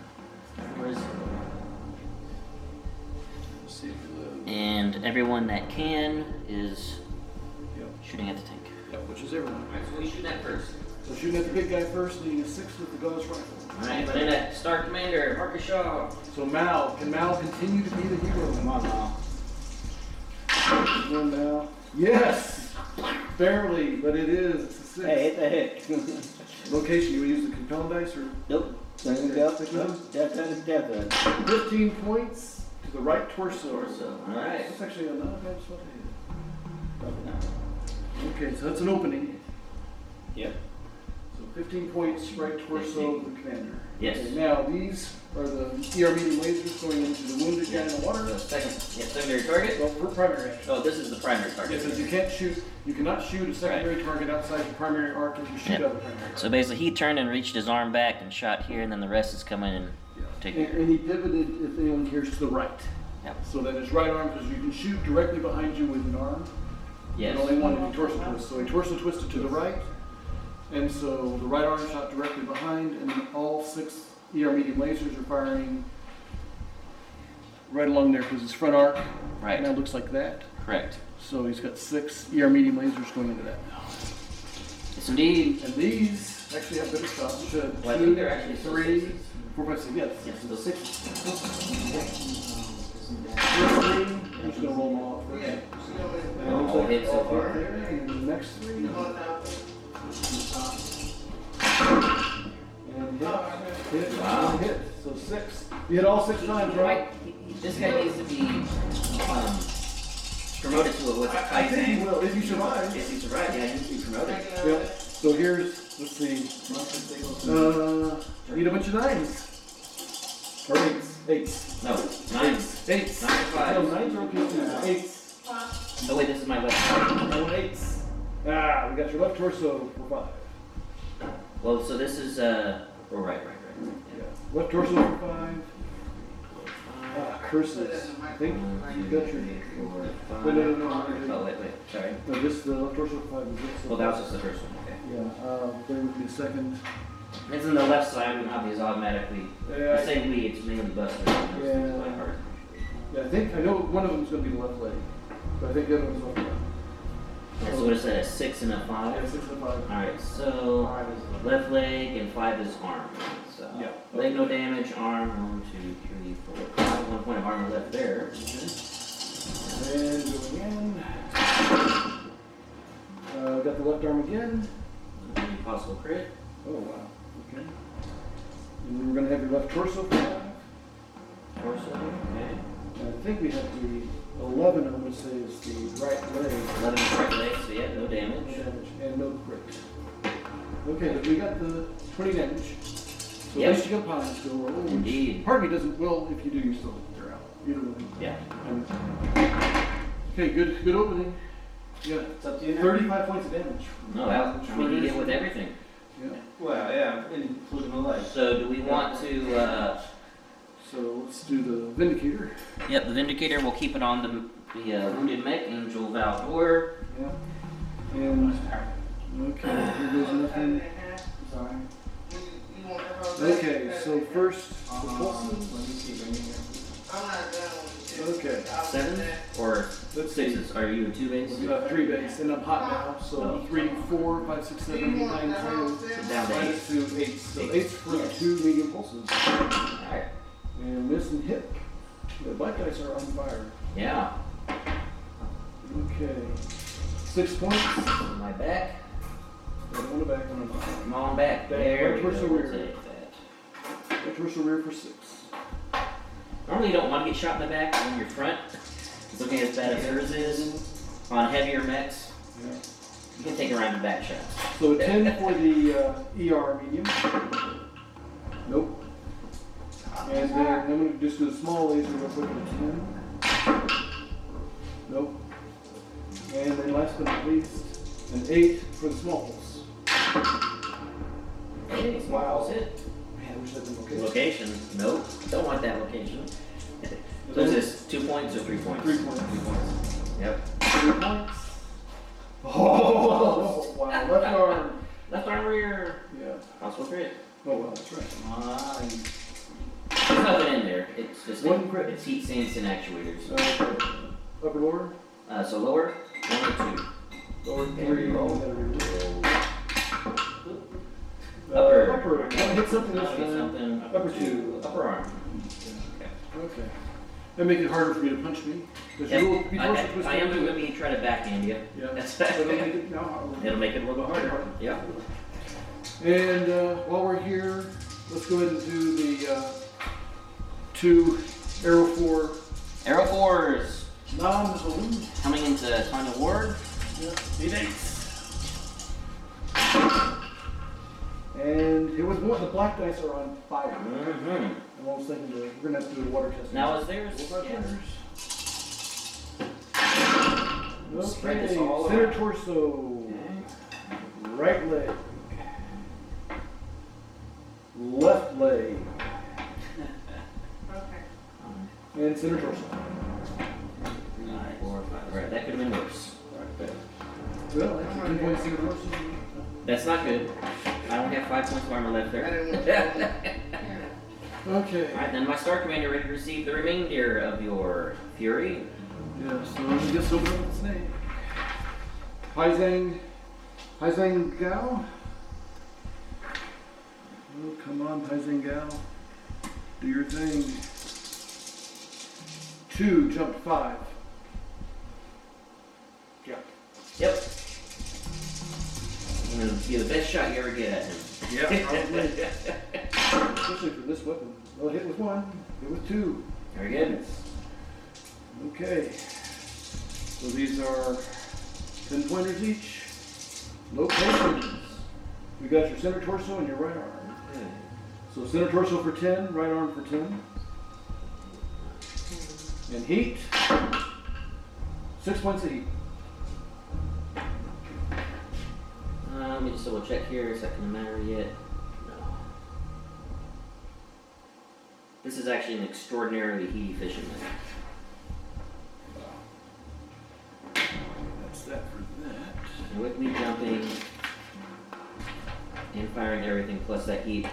Where is it? And everyone that can is shooting at the tank. Yep, which is everyone. Alright, so we shoot that first. So shooting at the big guy first, and you get six with the Gauss rifle. Alright, but then at Star Commander, Marcus Shaw. So Mal, can Mal continue to be the hero? Come on, Mal. One Mal. Yes! Barely, but it is. It's a six. Hey, hit the hit. Location, you want to use the compel dice or? Nope. Death. 15 points. The right torso. All right. That's actually another bad spot here. Okay, so that's an opening. Yep. So 15 points, right torso of the commander. Yes. Okay, now these are the ER medium lasers going into the wounded guy in the water. So second. Yes, secondary target? Well, we're primary action. Oh, this is the primary target. Yes, you can't shoot, you cannot shoot a secondary target outside the primary arc if you shoot out the primary arc. So basically he turned and reached his arm back and shot here, and then the rest is coming in. And he pivoted, if anyone cares, to the right. Yep. So that his right arm, because you can shoot directly behind you with an arm. Yes. You only want to be torso twist. So he torso twisted to the right. And so the right arm shot directly behind, and all six ER medium lasers are firing right along there because his front arc now looks like that. Correct. So he's got six ER medium lasers going into that now. Yes, indeed. And these actually have better shots. Well, two, they're actually three. 4.6, yes. Yes, so those six. I'm just going to roll them all up. Yeah. All hit so far. And the next three. And hit. Wow. Hit. So six. You hit all six times, right? This guy needs to be promoted to a what's it? I think he will, if you survive. If you survive, yeah, he needs to be promoted. Yep. So here's, let's see, need a bunch of nines. Or eights. Eights. No, nines. Eights. 9 5. No, nines are okay too. Eights. Oh wait, this is my left. No, eights. Ah, we got your left torso for 5. Well, so this is, oh, right. Yeah. Left torso for 5. Ah, curses. I think you got your... No, wait. Sorry. No, just the left torso for 5. Well, that was just the first one. Yeah, there would be a second. It's in the left side, would not be as automatically. I say we, it's mainly busted. Yeah, I think, I know one of them's going to be left leg, but I think the other one's left leg. Alright, so what is that, a 6 and a 5? Yeah, 6 and 5. Alright, so left leg and 5 is arm. So leg no damage, arm, 1, 2, 3, 4, 5. 1 point of armor left there. Mm-hmm. And going in. Got the left arm again. Possible crit. Oh wow. Okay. And then we're gonna have your left torso for 5. Torso, okay. And I think we have the 11, I'm gonna say, is the right leg. 11 is right leg, so yeah, no damage. No damage and no crit. Okay, but we got the 20 damage. So at least you got pilots still roll. Indeed. Part of me doesn't, well, if you do, you still they're out. You don't really. Yeah. Okay, good opening. Yeah, it's up to you. 35 points of damage. No, I mean, you get with everything. Yeah. Well, yeah, including the life. So, do we want to So let's do the Vindicator. Yep, the Vindicator. We'll keep it on the wounded mech, Angel Valdor. Yep. And okay, there goes nothing. Sorry. Okay, so first the pulses. Let me see if I can hear. I'm not done with the okay. 7 or 6s. Are you in 2 bays? 3 bays. And I'm hot now. So 3, 4, 5, 6, 7, 8, 9, 10. So down to 8. To 8. So 8's for yes. 2 medium pulses. Alright. And miss and hit. The black dice are on fire. Yeah. Okay. 6 points. On my back. On the back. I'm on back. There. Torso rear. Torso rear for 6. Normally you don't want to get shot in the back when you're front. It's looking as bad as hers is. On heavier mechs, yeah. You can take around the back shots. So 10 for the ER medium. Nope. And then I'm going to just do a small laser real quick with 10. Nope. And then last but not least, an 8 for the small pulse. Hey, wow. Hit. Location. Location? Nope. Don't want that location. So is this 2 points or 3 points? 3 points. 3 points. Yep. 3 points. Oh! Wow. Left arm. Left arm rear. Yeah. Possible crit. Oh, well, that's right. There's nothing in there. It's just one crit. It's heat sinks and actuators. Okay. Upper lower? So lower, 1 or 2. Lower, 3. Roll. Upper. Hit something. Upper 2. Upper arm. Yeah. Okay. That makes it harder for you to punch me. Yeah. I am going to try to backhand you. Yeah. That's that. It'll make it a little bit harder. Yeah. And while we're here, let's go ahead and do the 2 arrow 4. Arrow 4s. Non-balloon. Coming into Tanya Ward. Yeah. 8. And it was more, the black dice are on fire. Mm-hmm. I'm almost thinking that we're going to have to do a water test. Now is theirs? Okay, center around. Torso, okay. Right leg, left leg, okay. And center torso. Nice. 4 or 5. Right, that could have been worse. Right. Well, that's center torso. That's not good. I only have 5 points of armor left there. Okay. Alright, then my Star Commander ready to receive the remainder of your fury. Yeah, so let me just open up the snake. Paisan Gal. Oh, come on, Paisan Gal. Do your thing. 2, jump 5. Jump. Yep. It'll be the best shot you ever get at him. Yeah, probably. Especially for this weapon. Well, hit with 1, hit with 2. Very good. Okay. So these are 10 pointers each. Locations. We got your center torso and your right arm. Okay. So center torso for 10, right arm for 10. And heat. 6 points of heat. Let me just double check here. Is that going to matter yet? No. This is actually an extraordinarily heat efficient method. Wow. That's that for that. And with me jumping and firing everything plus that heat,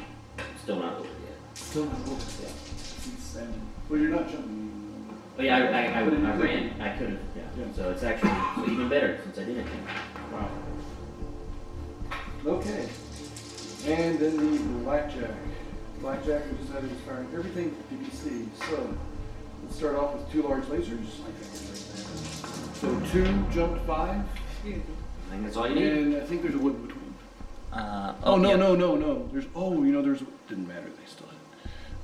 still not over yet. Still not over yet. It's insane. Well, you're not jumping. Oh yeah, I ran. I couldn't. Yeah. So it's actually even better since I didn't. Wow. Okay, and then the Blackjack. Blackjack, we decided to fire everything DPC. So let's start off with 2 large lasers. So 2, jump 5. I think that's all you need. And I think there's a wood in between. No. There's didn't matter. They still hit,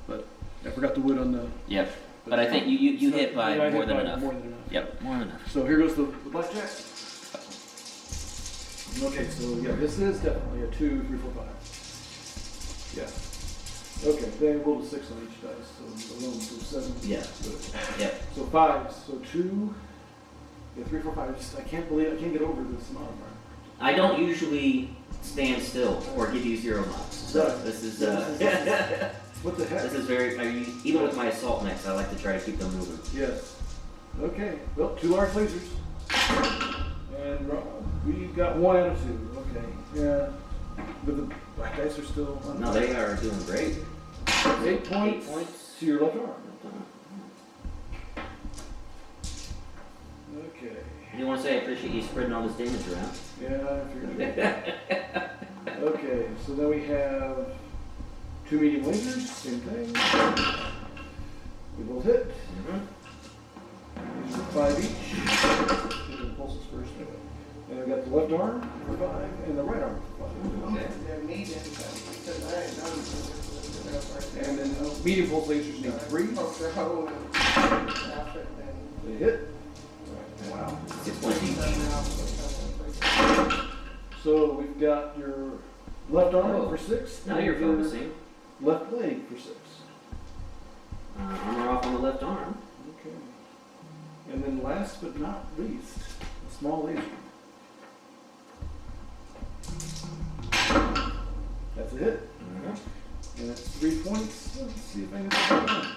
but I forgot the wood on the. Yep. But I think you hit by more than enough. Yep, more than enough. So here goes the Blackjack. Okay, so yeah, this is definitely a 2, 3, 4, 5. Yeah. Okay, they rolled a 6 on each dice, so alone, so 7. Yeah. Yeah. So 5s, so 2, yeah, 3, 4, 5. Just, I can't get over this modifier. I don't usually stand still or give you 0 mods, so this is What the heck? This is very, even with my assault mechs, I like to try to keep them moving. Yes. Okay, well, two large lasers. And we got one out of two. Okay, yeah. But the black dice are still on. No, they are doing great. 8 points, 8 points to your left arm. Okay. You want to say I appreciate you spreading all this damage around? Yeah, I figured. Okay, so then we have two medium lasers, same thing. We both hit. Mm-hmm. These are 5 each. These are the pulses first. And I've got the left arm for 5 and the right arm for 5. Okay. And then medium pulse lasers need 3. They hit. Wow. So we've got your left arm for 6. Now you're focusing. Left leg for 6. Armor off on the left arm. Okay. And then last but not least, a small laser. That's a hit. Mm-hmm. And that's 3 points. Let's see if I can get that one.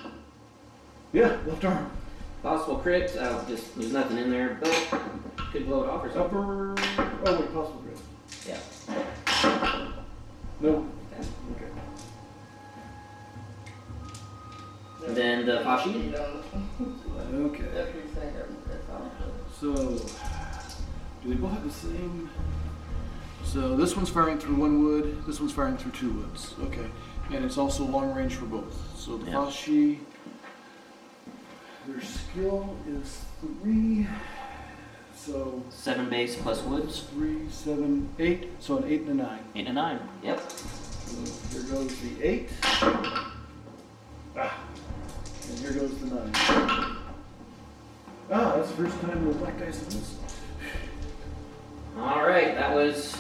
Yeah, left arm. Possible crit, just there's nothing in there, but could blow it off or something. Upper, oh wait, possible crit. Yeah. No. Okay. And then the Fuchi. Okay. So, do they both have the same? So this one's firing through 1 wood, this one's firing through 2 woods. Okay. And it's also long range for both. So the Fuchi. Their skill is 3, so 7 base plus woods. 3, 7, 8, so an 8 and a 9. 8 and a 9, yep. So here goes the 8, and here goes the 9. That's the first time the black dice have missed. All right, that was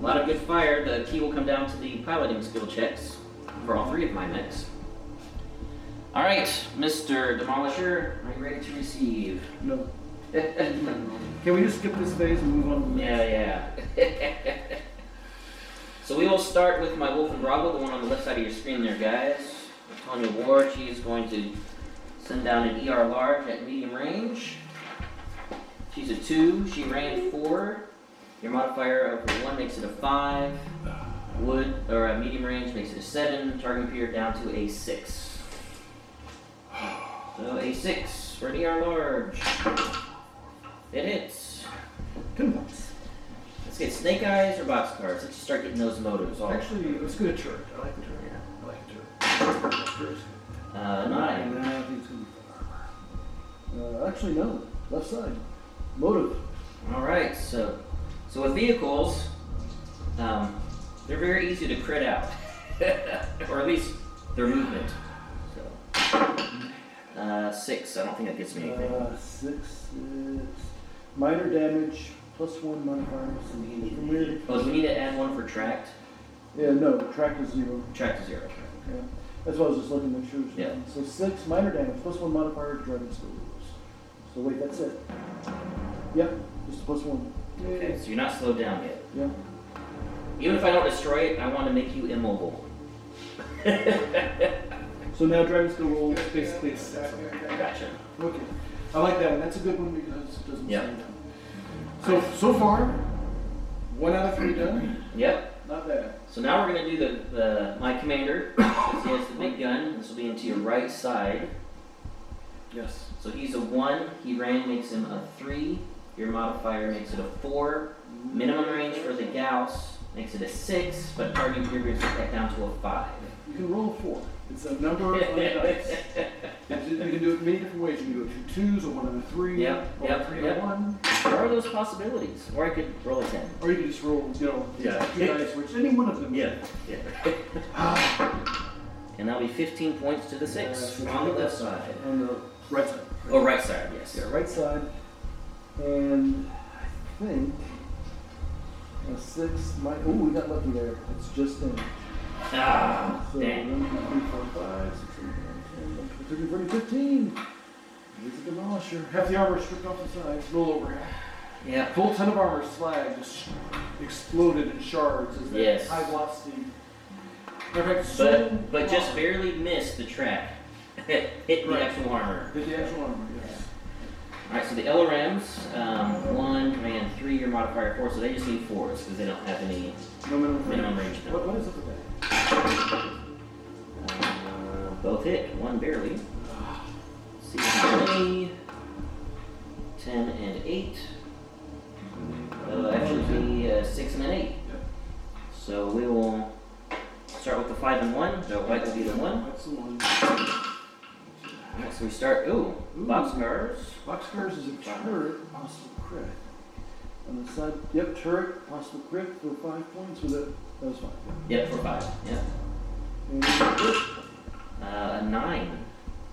a lot of good fire. The key will come down to the piloting skill checks for all 3 of my mechs. All right, Mr. Demolisher, are you ready to receive? No. Can we just skip this phase and move on to the next? Yeah. So we will start with my Wolfen Bravo, the one on the left side of your screen there, guys. Tanya Ward, she is going to send down an ER large at medium range. She's a 2, she ran 4. Your modifier over 1 makes it a 5. Wood, or a medium range makes it a 7. Target appear down to a 6. So a 6 for an ER large. It hits. 2 points. Let's get snake eyes or box cards. Let's start getting those motives all. Actually, let's go to turret. I like the turret. Yeah. I like the turret. 9. I think it's going to be armor. Actually, no. Left side. Motive. All right. So with vehicles, they're very easy to crit out, or at least their movement. 6. I don't think that gets me anything. 6 is minor damage plus 1 modifier. Do we need to add 1 for tracked? Yeah, no. Tracked is 0. Tracked is 0. Okay. Yeah. That's what I was just looking to make sure. Yeah. So 6 minor damage plus 1 modifier to driving skills. So wait, that's it. Yep, just plus 1. Okay, so you're not slowed down yet. Yeah. Even if I don't destroy it, I want to make you immobile. So now driving skill roll basically a 6. Gotcha. Okay. I like that one. That's a good one because it doesn't slow down. So far, 1 out of 3 done. Yep. Not bad. So now we're going to do my commander. He has the big gun. This will be into your right side. Yes. So he's a 1. He ran makes him a 3. Your modifier makes it a 4. Minimum range for the Gauss makes it a 6, but target gear brings that down to a 5. You can roll 4. It's a number of dice. You can do it many different ways. You can do it 2 twos, or 1 and a 3, or 3 and 1. There are those possibilities. Or I could roll a 10. Or you could just roll, two dice, which any one of them. And that'll be 15 points to the 6 on the left side. On the right side. Right. Oh, right side, yes. Yeah, right side. And I think a 6 might. Oh, we got lucky there. It's just in. So dang. 1, 2, 3, 4, 5, 6, 7, 8, 9, 10, 11, 12, 13, 14, 15. Here's a Demolisher. Half the armor stripped off the sides, roll over half. Yeah. Full ton of armor slag just exploded in shards as that high velocity Perfect. So but just barely missed the track. Hit the actual armor. Hit the actual armor, yes. Alright, so the LRMs, 1, command 3, your modifier 4, so they just need 4s because they don't have any minimum range. What is up with that? Both hit, one barely. C20, 10 and 8. That'll actually be 6 and an 8. So we will start with the 5 and 1, so white will be the 1. That's the 1. Alright, so we start. Ooh, boxcars. Boxcars is a turret, possible crit. On the side, yep, turret, possible crit for 5 points. Was it? That was 5. Yep, for 5. Yep. And a 9.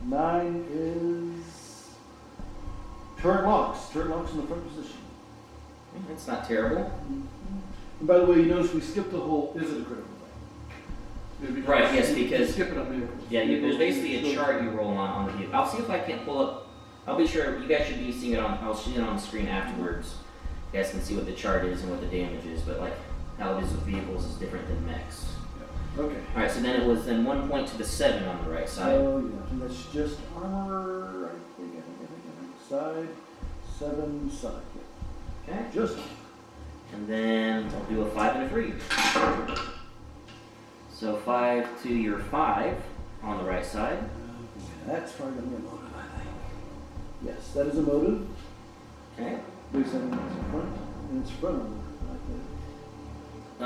9 is turret locks. Turret locks in the front position. That's not terrible. And by the way, you notice we skipped the whole. Is it a critical? Right, yes, because skip it up here. Yeah, there's basically a chart you roll on the view. I'll see if I can't pull up. I'll be sure you guys should be seeing it on. I'll see it on the screen afterwards. You guys can see what the chart is and what the damage is, but like how it is with vehicles is different than mechs. Yeah. Okay. All right, so then it was then 1 point to the 7 on the right side. Oh yeah, and that's just armor. Right, again, side 7 side. Okay. Just. And then I'll do a 5 and a 3. So 5 to your 5 on the right side. That's probably going to be a motive, I think. Yes, that is a motive. Okay. Do something that's in front, and it's front on the right there.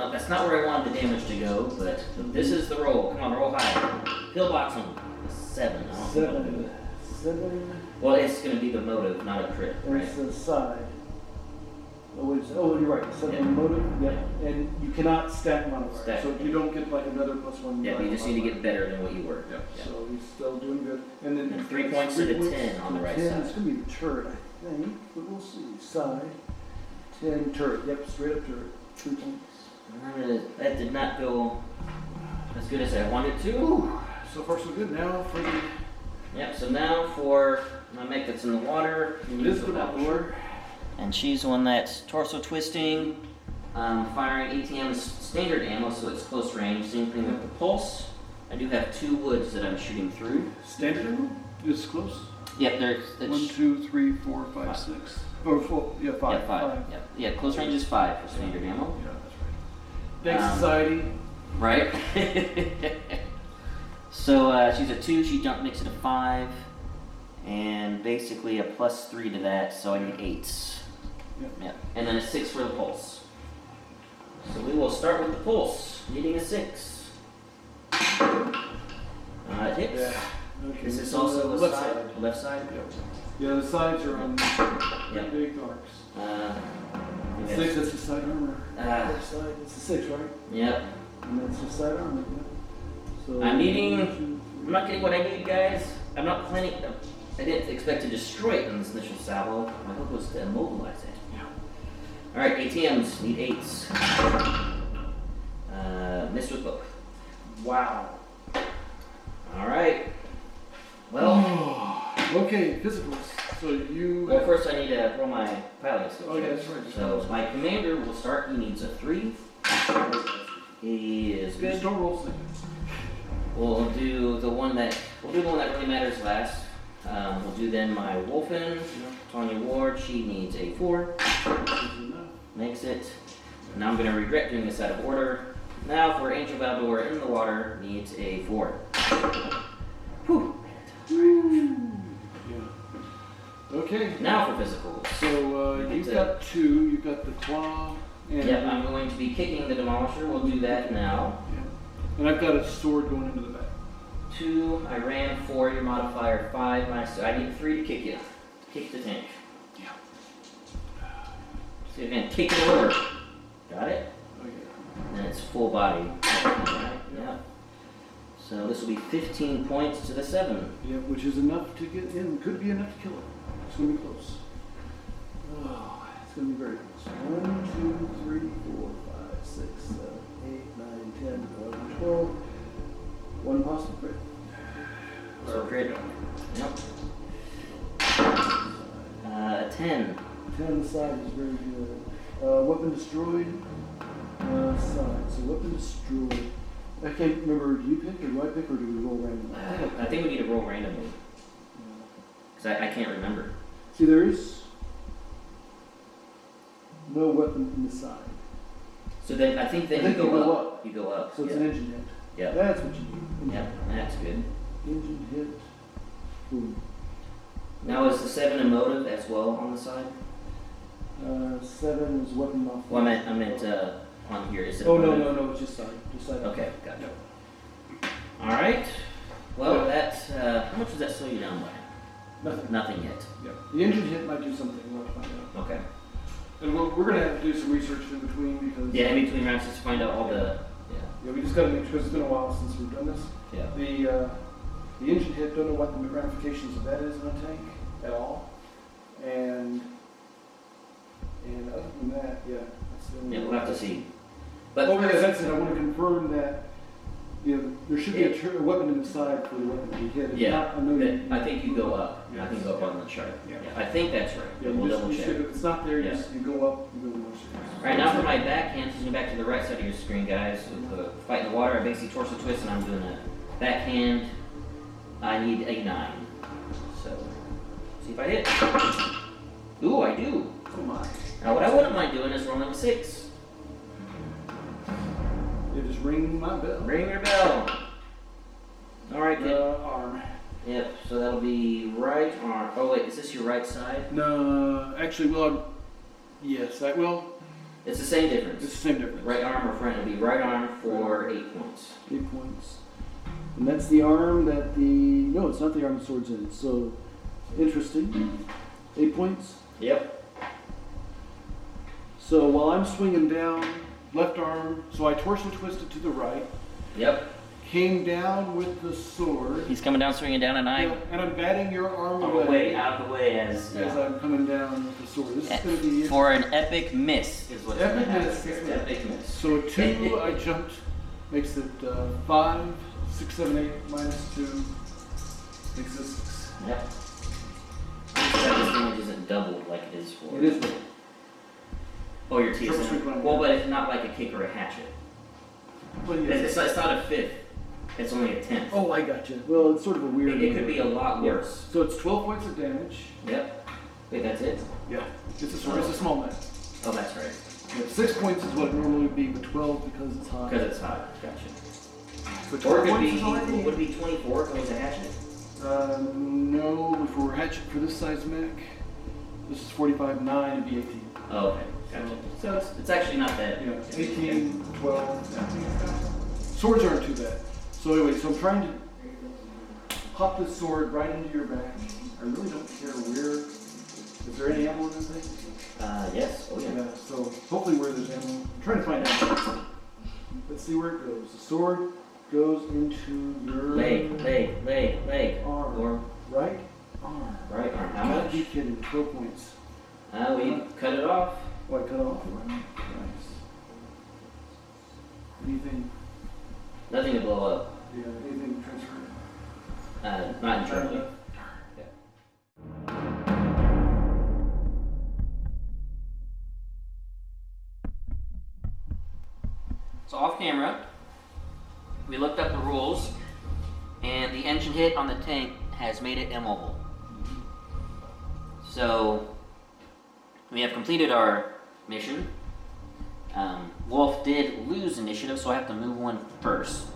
Well, that's not where I wanted the damage to go, but this is the roll. Come on, roll high. Pillbox on 7. I don't know. 7. Well, it's going to be the motive, not a crit, right? It's the side. Oh, you're right. 7 on the motive. Yep. Yeah. And you cannot stack modifiers. Stack, so you don't get like another +1. Yeah, you just need to get better than what you were. Yep. Yeah. So you're still doing good. And then and 3 points to the 10 on the right side. It's going to be the turret, I think. But we'll see. Side. 10 turret. Yep, straight up turret. 3 points. That did not go as good as I wanted to. Ooh. So far so good. Now for the... Yep, so now for my mech that's in the water. It is the water. And she's the one that's torso twisting, firing ATM standard ammo, so it's close range. Same thing with the pulse. I do have 2 woods that I'm shooting through. Standard ammo? It's close? Yep, there's 1, 2, 3, 4, 5, 6. Or 4, yeah, 5. Yeah, 5. Yep. Yeah, close range is 5 for standard ammo. Yeah, that's right. Thanks, society. Right? So she's a 2, she jump makes it a 5, and basically a +3 to that, so I need 8s. Yep. Yep. And then a 6 for the pulse. So we will start with the pulse, needing a 6. It hits. Yeah. Okay. Is this also the side? Left side? Yep. Yeah, the sides are on big arcs. 6, that's the side armor. Left side, it's a 6, right? Yep. And that's the side armor. Yeah. So I'm needing, I'm not getting what I need, guys. I'm not planning, I didn't expect to destroy it in this initial salvo. My hope was to immobilize it. Yeah. Alright, ATMs need 8s. Miss with both. Wow. Alright. Well. Okay, physicals. So you. Well, first I need to roll my piloting skills. Oh, yeah, that's right. So my commander will start. He needs a 3. He is good. Just don't roll seconds. We'll do the one that really matters last. We'll do then my Wolfen, Tanya Ward. She needs a 4. Makes it. Now I'm going to regret doing this out of order. Now for Angel Valdor in the water needs a 4. Whew. Yeah. Okay. Now for physicals. So you've got 2. You've got the claw. And yep, I'm going to be kicking the demolisher. We'll do that now. Yeah. And I've got a sword going into the back. 2, I ran 4, your modifier 5, so I need 3 to kick you. Kick the tank. Yeah. So you're going to kick it over. Got it? Oh, yeah. And it's full body. Right? Yeah. So this will be 15 points to the 7. Yeah, which is enough to get in. Could be enough to kill it. It's going to be close. Oh, it's going to be very close. 1, 2, 3, 4, 5, 6, 7, 8, 9, 10, 11, 12. 1 possible crit. So crit. Yep. 10. 10 side is very good. Weapon destroyed. Side. So weapon destroyed. I can't remember, do you pick or do I pick or do we roll randomly? I think we need to roll randomly. Because I can't remember. See, there is no weapon in the side. So then I think you go up. You go up. So it's an engine hit. Yeah. That's what you need. Yeah, that's good. Engine hit. Boom. Now is the 7 emotive as well on the side? 7 is weapon off. Well, I meant on here. Is it no, it's just side. Okay, gotcha. Alright. Well, that's, how much does that slow you down by? Nothing yet. Yeah. The engine hit might do something. We'll find out. Okay. And we're going to have to do some research in between because... Yeah, in between rounds just to find out all the... Yeah. Yeah, we just got to make sure, it's been a while since we've done this. Yeah. The engine hit, don't know what the ramifications of that is in a tank at all. And other than that, yeah. We'll have to see. But that's it. I want to confirm that there should be a weapon in the side for the weapon to be hit. If not, I think you go up. Yes. I think go up on the chart. Yeah. I think that's right. Yeah, we'll double check. If it's not there, you go up. You go more. All right, now for my backhand, just go back to the right side of your screen, guys. With the fight in the water, I basically torso twist, and I'm doing a backhand. I need a 9. So, see if I hit. Ooh, I do. Come on. Now, what I wouldn't mind doing is rolling a 6. You're just ringing my bell. Ring your bell. All right, kid. Arm. Yep, so that'll be right arm. Oh, wait, is this your right side? No, actually, yes, that will. It's the same difference. It's the same difference. Right arm or front. It'll be right arm for 8 points. 8 points. And that's the arm that no, it's not the arm the sword's in. So, interesting. 8 points? Yep. So while I'm swinging down, left arm, so I torso twisted to the right. Yep. Came down with the sword. He's coming down swinging down, and I'm batting your arm away. Out of the way as I'm coming down with the sword. This is going to be for an epic miss. Is what epic miss. Epic miss. So 2, I jumped, makes it 5, 6, 7, 8 minus 2 makes it 6. Yep. That damage isn't doubled like it is for. It is doubled. Oh, your TSM. Well, but it's not like a kick or a hatchet. Well, yeah. It's not a 5th. It's only a 10th. Oh, I gotcha. Well, it's sort of a weird... It could be a lot worse. So it's 12 points of damage. Yep. Wait, that's it? Yeah. It's a sword. It's a small man. Oh, that's right. Yeah, 6 points is what it normally would be, but 12 because it's hot. Because it's hot. Gotcha. So 12 would be 24 if it was a hatchet? No, if we were hatchet for this size mech, this is 45.9, it'd be 18. Oh, okay. Gotcha. So it's actually not bad. Yeah, 18, 12. Swords aren't too bad. So anyway, so I'm trying to pop this sword right into your back. I really don't care where. Is there any ammo in this thing? Yes. Oh yeah. So hopefully where there's ammo. I'm trying to find out. Let's see where it goes. The sword goes into your leg. Arm. Or right arm. Right arm. How much? You kidding? 12 points. We cut it off. Oh, I cut off. Nice. Anything? Nothing to blow up. Yeah, anything transferred? Not in terms of. So off camera, we looked up the rules, and the engine hit on the tank has made it immobile. So we have completed our mission. Wolf did lose initiative, so I have to move one first.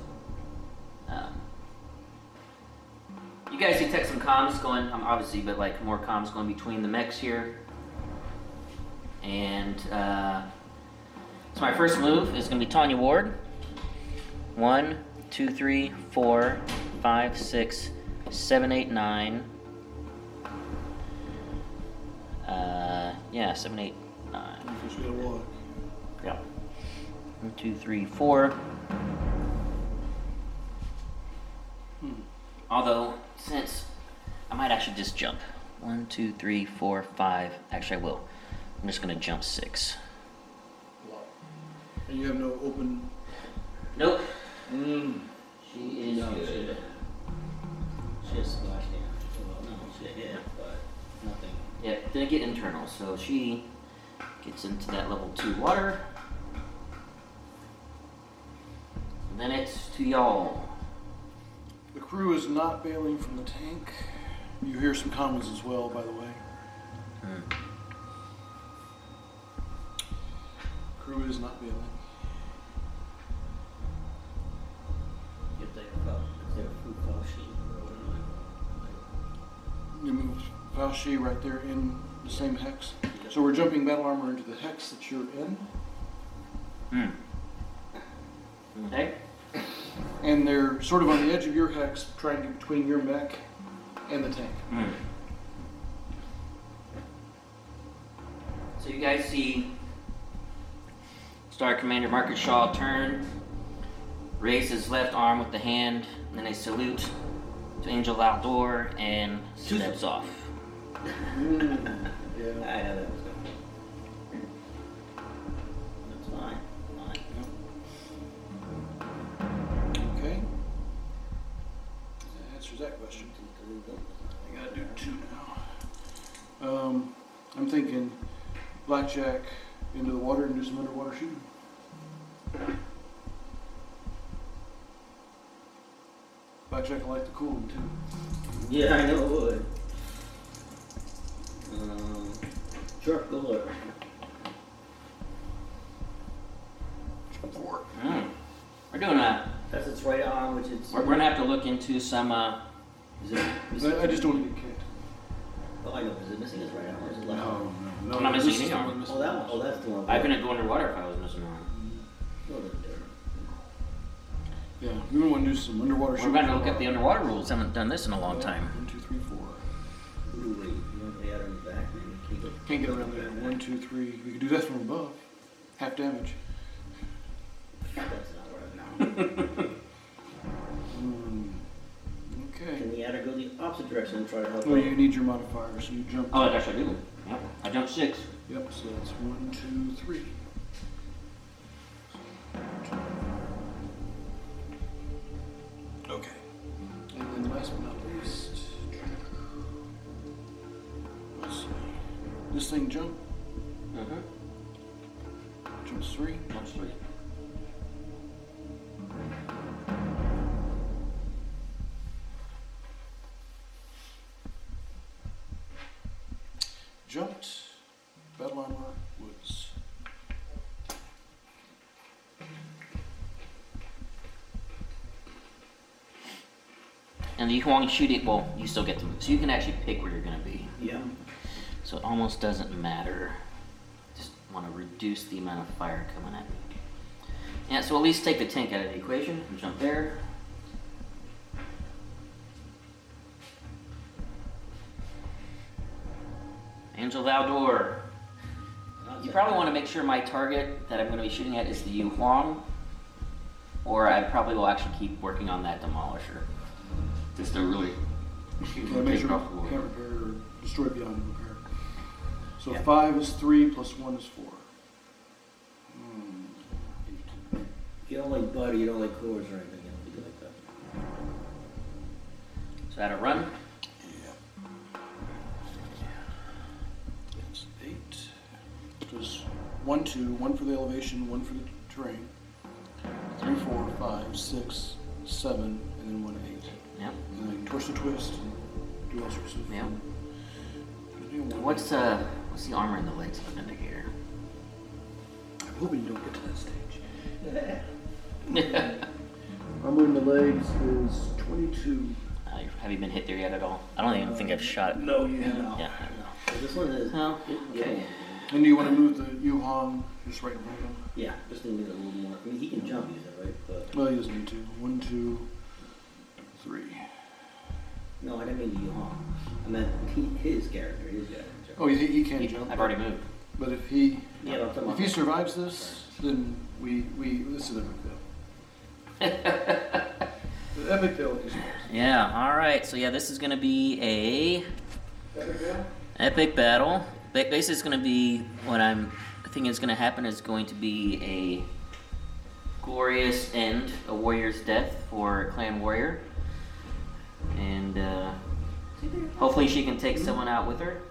You guys detect some comms going, obviously, but like more comms going between the mechs here. And so my first move is going to be Tanya Ward. 1, 2, 3, 4, 5, 6, 7, 8, 9. 7, 8, 9. First gotta walk. Yeah. 1, 2, 3, 4. Although, since I might actually just jump. 1, 2, 3, 4, 5. Actually, I will. I'm just gonna jump 6. And you have no open. Nope. She is good. She has splashed down. Well, no, she hit, but nothing. Yeah, didn't get internal, so she gets into that level 2 water. Then it's to y'all. The crew is not bailing from the tank. You hear some comments as well, by the way. Crew is not bailing. If they fell, is there a food fell sheet? You move fell sheet right there in the same hex. So we're jumping battle armor into the hex that you're in. Okay. And they're sort of on the edge of your hex, trying to get between your mech and the tank. So you guys see Star Commander Marcus Shaw turn, raise his left arm with the hand, and then a salute to Angel Valdor and steps off. Yeah. I know that was good. That's fine. Okay. That answers that question. I gotta do two now. I'm thinking Blackjack into the water and do some underwater shooting. Blackjack will like the cool one too. Yeah, I know it would. Sure, go look. Four. We're doing a... That's its right arm, which is... We're going to have to look into some, I just don't want to get kicked. Oh, I know. Is it missing its right arm or is it left arm? No, I'm not missing any arm. Oh, that one. Oh, that's the one. I couldn't go underwater if I was missing an arm. No, that's different. Yeah, we want to do some underwater... We're about to look up the underwater rules. I haven't done this in a long time. 1, 2, 3, 4. Ooh, can't get around there. 1, 2, 3. We can do that from above. Half damage. That's not right now. Okay. Can we add or go the opposite direction and try to help? Well, you need your modifier, so you jump. Oh, that's actually good. Yep. I jumped 6. Yep. So that's 1, 2, 3. Okay. And then last but not least. This thing jump? Jumps 3? Jumps 3. Jumped. Battle armor was... And the Yuhong shoot it, well, you still get to move. So you can actually pick where you're going to be. Yeah. So it almost doesn't matter. Just want to reduce the amount of fire coming at me. Yeah, so at least take the tank out of the equation and jump there. Angel Valdor. You probably want to make sure my target that I'm going to be shooting at is the Yuhong, or I probably will actually keep working on that demolisher. Just to really make sure I can't repair or destroy beyond repair. So 5 is 3 plus 1 is 4. You don't like butter, you don't like cores or anything else. You like that. Is that a run? Yeah. That's 8. It was 1, 2, 1 for the elevation, 1 for the terrain. 3, 4, 5, 6, 7, and then 1, 8. Yep. And then torso twist, do all sorts of things. What's the armor in the legs of the Vindicator? I'm hoping you don't get to that stage. Armor in the legs is 22. Have you been hit there yet at all? I don't even think I've shot it. No, you haven't. Yeah, I don't know. So this one is... Oh, okay. And do you want to move the Yuhong just right in front of him? Yeah, just to move it a little more. I mean, he can jump, either, right? But... Well, he doesn't need to. 1, 2, 3. No, I didn't mean Yuhong. I meant his character. His guy. Oh, yeah, he can jump. I've already moved. But if he if he survives this, then we this is an epic fail. The epic fail is yours. Yeah. All right. So yeah, this is going to be a epic battle. Basically, it's going to be what I think is going to happen is going to be a glorious end, a warrior's death for a clan warrior. And hopefully she can take someone out with her.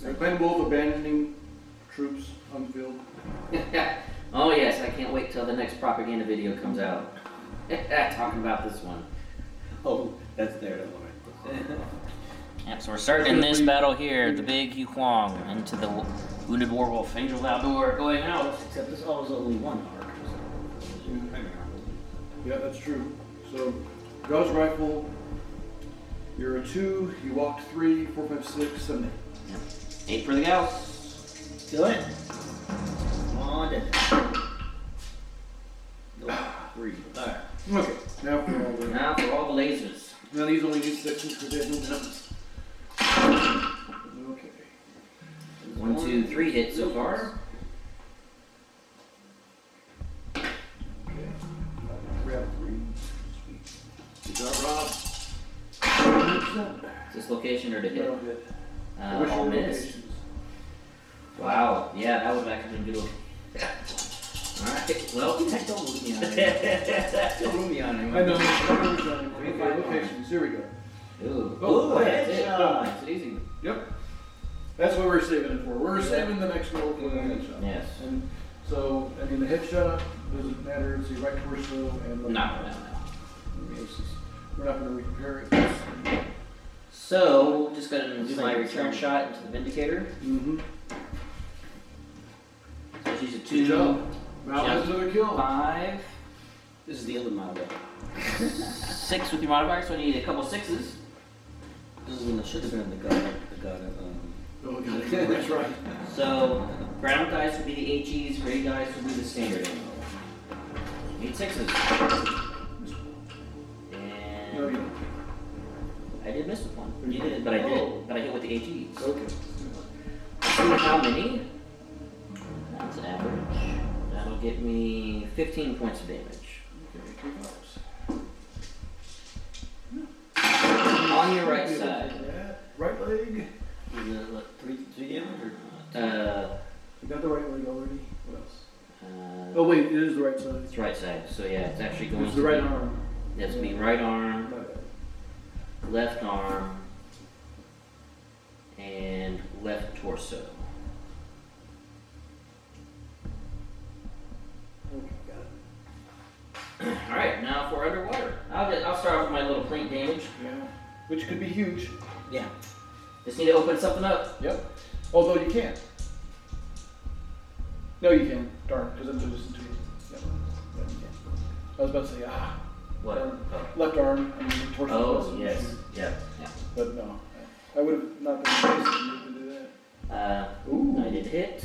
So Clan Wolf abandoning troops on the field. Oh yes, I can't wait till the next propaganda video comes out. Talking about this one. Oh, that's there, don't worry. Yep, so we're starting this battle here. The big Yuhong into the wounded Warwolf. Angel Valdor going out. Except this all is only one arc. Yeah, that's true. So, Gauss rifle, you're a 2, you walked 3, 4, 5, 6, 7, 8. Yep. 8 for the Gauss. Do it. Come on, then. Nope. 3. Alright. Okay, now for all the... Now for all the lasers. Now these only need 6 because they have no guns. Okay. 1, 2, 3 hits so far. Dislocation or to hit? All missed. Wow, yeah, that would have actually been good. Alright, well. I don't move me on it. Don't move me on it. I know. Okay, locations. Here we go. Ooh, oh, headshot. It's easy. Yep. That's what we're saving it for. We're saving the next roll for the headshot. Yes. And so, I mean, the headshot doesn't matter. It's the right torso and the. No. We're not going to repair it. So, we'll just go ahead and do my return shot into the Vindicator. Mm-hmm. So she's a 2. Good job. That's another kill. 5. This is the other modifier. 6 with your modifier, so I need a couple 6s. This is when it should have been the god of... Oh, god. That's right. So, ground dice would be the HEs, gray dice would be the standard. Need 6s. And... I did miss with one. You did, but I did. Oh. But I hit with the HEs. Okay. So how many? That's an average. That'll get me 15 points of damage. Okay, on your right side. Right leg. Is it like 3 damage or not? You got the right leg already. What else? Oh wait, it is the right side. It's right side. So yeah, it's actually going. It's the right arm. That's me, right arm. Right. Left arm and left torso. Okay, got it. Alright, now for underwater. I'll start off with my little plate damage. Yeah. Which could be huge. Yeah. Just need to open something up. Yep. Although you can't. No, you can. Darn, because I'm doing this into you. Yep. No, you can't. I was about to say, What? Left arm and torso. Oh, yes. Yeah. But no. I would have not been surprised if you could do that. Ooh. I did hit.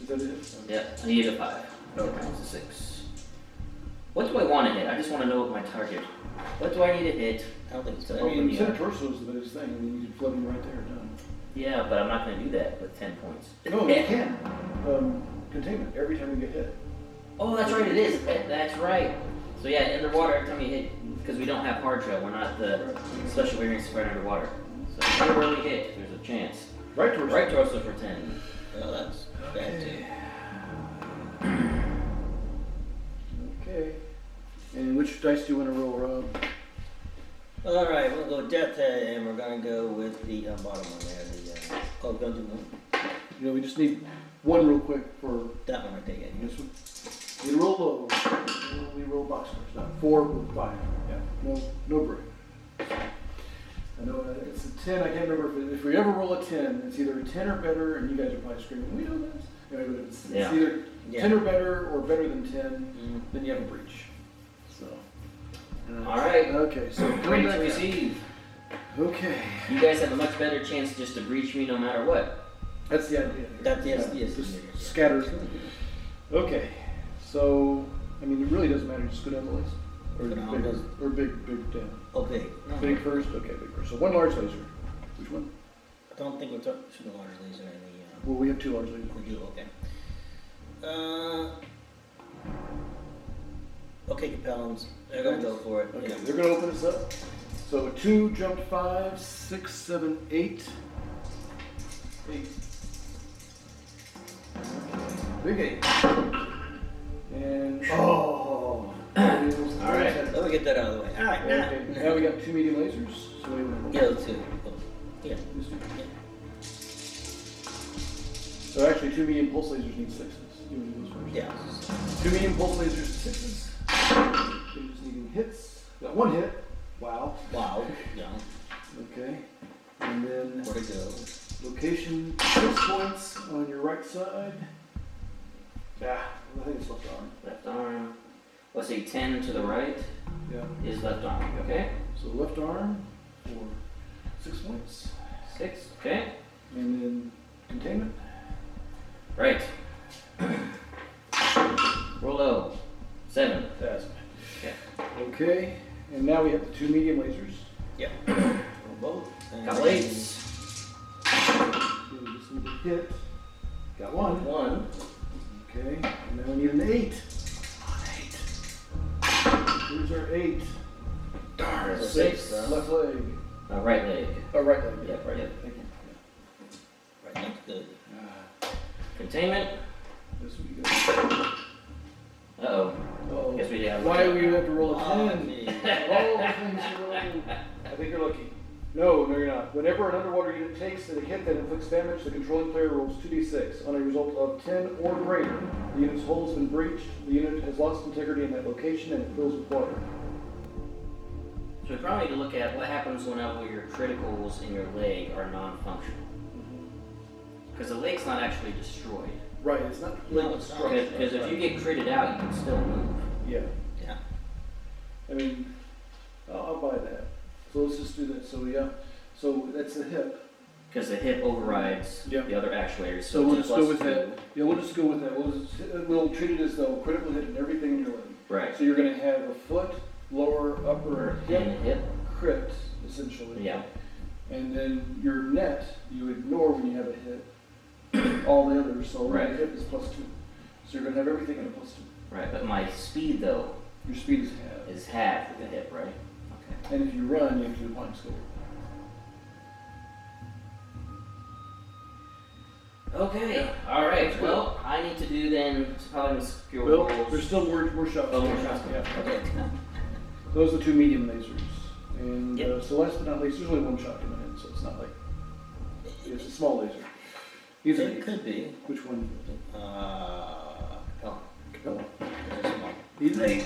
Is that a hit? Yep. I needed a 5. Okay. That was a 6. What do I want to hit? I just want to know what my target. What do I need to hit? I don't think it's going to open me up. I mean, torso is the biggest thing. I mean, you can flip him right there. Done. Yeah, but I'm not going to do that with 10 points. No, you can. Containment. Every time you get hit. Oh, that's right. It is. That's right. So yeah, underwater every time you hit, because we don't have hard trail, we're not the special variance spread underwater. So everywhere we hit, there's a chance. Right torso. Right torso for 10. Well, that's bad too. Okay. And which dice do you want to roll, Rob? All right, we'll go death head, and we're gonna go with the bottom one there. The we're gonna do one. You know, we just need one real quick for that one right there. Yeah. This one. We roll low. We roll box scores. Not 4 with 5. Yeah. No break. I know it's a 10. I can't remember if we ever roll a 10. It's either a 10 or better, and you guys are probably screaming, "We know this." You know, it's either 10 or better, or better than 10. Then you have a breach. So. All right. Okay. So ready to receive. Okay. You guys have a much better chance just to breach me, no matter what. That's the idea. That's the idea. Scatters. Okay. So, I mean, it really doesn't matter. Just go down the list. Or big down. Oh, big. No. Big first? Okay, big first. So one large laser. Which one? I don't think we're talking about a large laser. Well, we have 2 large lasers. We do, okay. Okay, Capellans. They're going to go for it. Okay, yeah. They're going to open us up. So 2 jumped 5, 6, 7, 8. 8. Big 8. And all right. Let me get that out of the way. All right. Okay. Now we got 2 medium lasers. So we roll. Yeah, 2. Yeah. So actually, two medium pulse lasers need sixes. You want to do those first? Yeah. Two medium pulse lasers, sixes. You're just needing hits. Got one hit. Wow. Wow. Yeah. Okay. And then where to go? Location 6 points on your right side. Yeah, I think it's left arm. Left arm. Let's say 10 to the right. Yeah. Is left arm. Okay. So left arm for 6 points. 6. Okay. And then containment. Right. Roll low. 7. That's okay. Okay. And now we have the two medium lasers. Yeah. Roll both. Got 8s. We just need to hit. Got one. 1. Okay. And now we need an 8. These are 8. Darn. 6. Left leg. Right leg. Oh, right leg. Yeah, right leg. Thank you. Yeah. Right leg's good. Containment. This would be good. Uh-oh. Uh-oh. Guess we have why do we have to roll a 10? All the things you're rolling. I think you're lucky. No, you're not. Whenever an underwater unit takes a hit that inflicts damage, the controlling player rolls 2d6. On a result of 10 or greater, the unit's hull has been breached, the unit has lost integrity in that location, and it fills with water. So we probably need to look at what happens whenever your criticals in your leg are non-functional. Because the leg's not actually destroyed. Right, it's not. No, it's destroyed. Because if you get critted out, you can still move. Yeah. Yeah. I mean, I'll buy that. So let's just do that. So yeah. So that's the hip. Because the hip overrides the other actuators. So we'll just go with that. Yeah, we'll just go with that. We'll treat it as though critical hit and everything in your leg. Right. So you're going to have a foot, lower, upper, hip, crit, essentially. Yeah. And then your net, you ignore when you have a hit. All the others, so right. Hip is +2. So you're going to have everything at a +2. Right, but my speed, though... Your speed is half. Is half with the hip, right? Okay. And if you run, you have to do climb score. Okay, yeah. All right, well, I need to do then... Probably skill rolls. There's still more shots. Oh, more shots. Yeah. Okay. Those are two medium lasers. And so last but not least, there's only one shot in the head, so it's not like... It's a small laser. It could be. Which one? Capellan. He's an 8.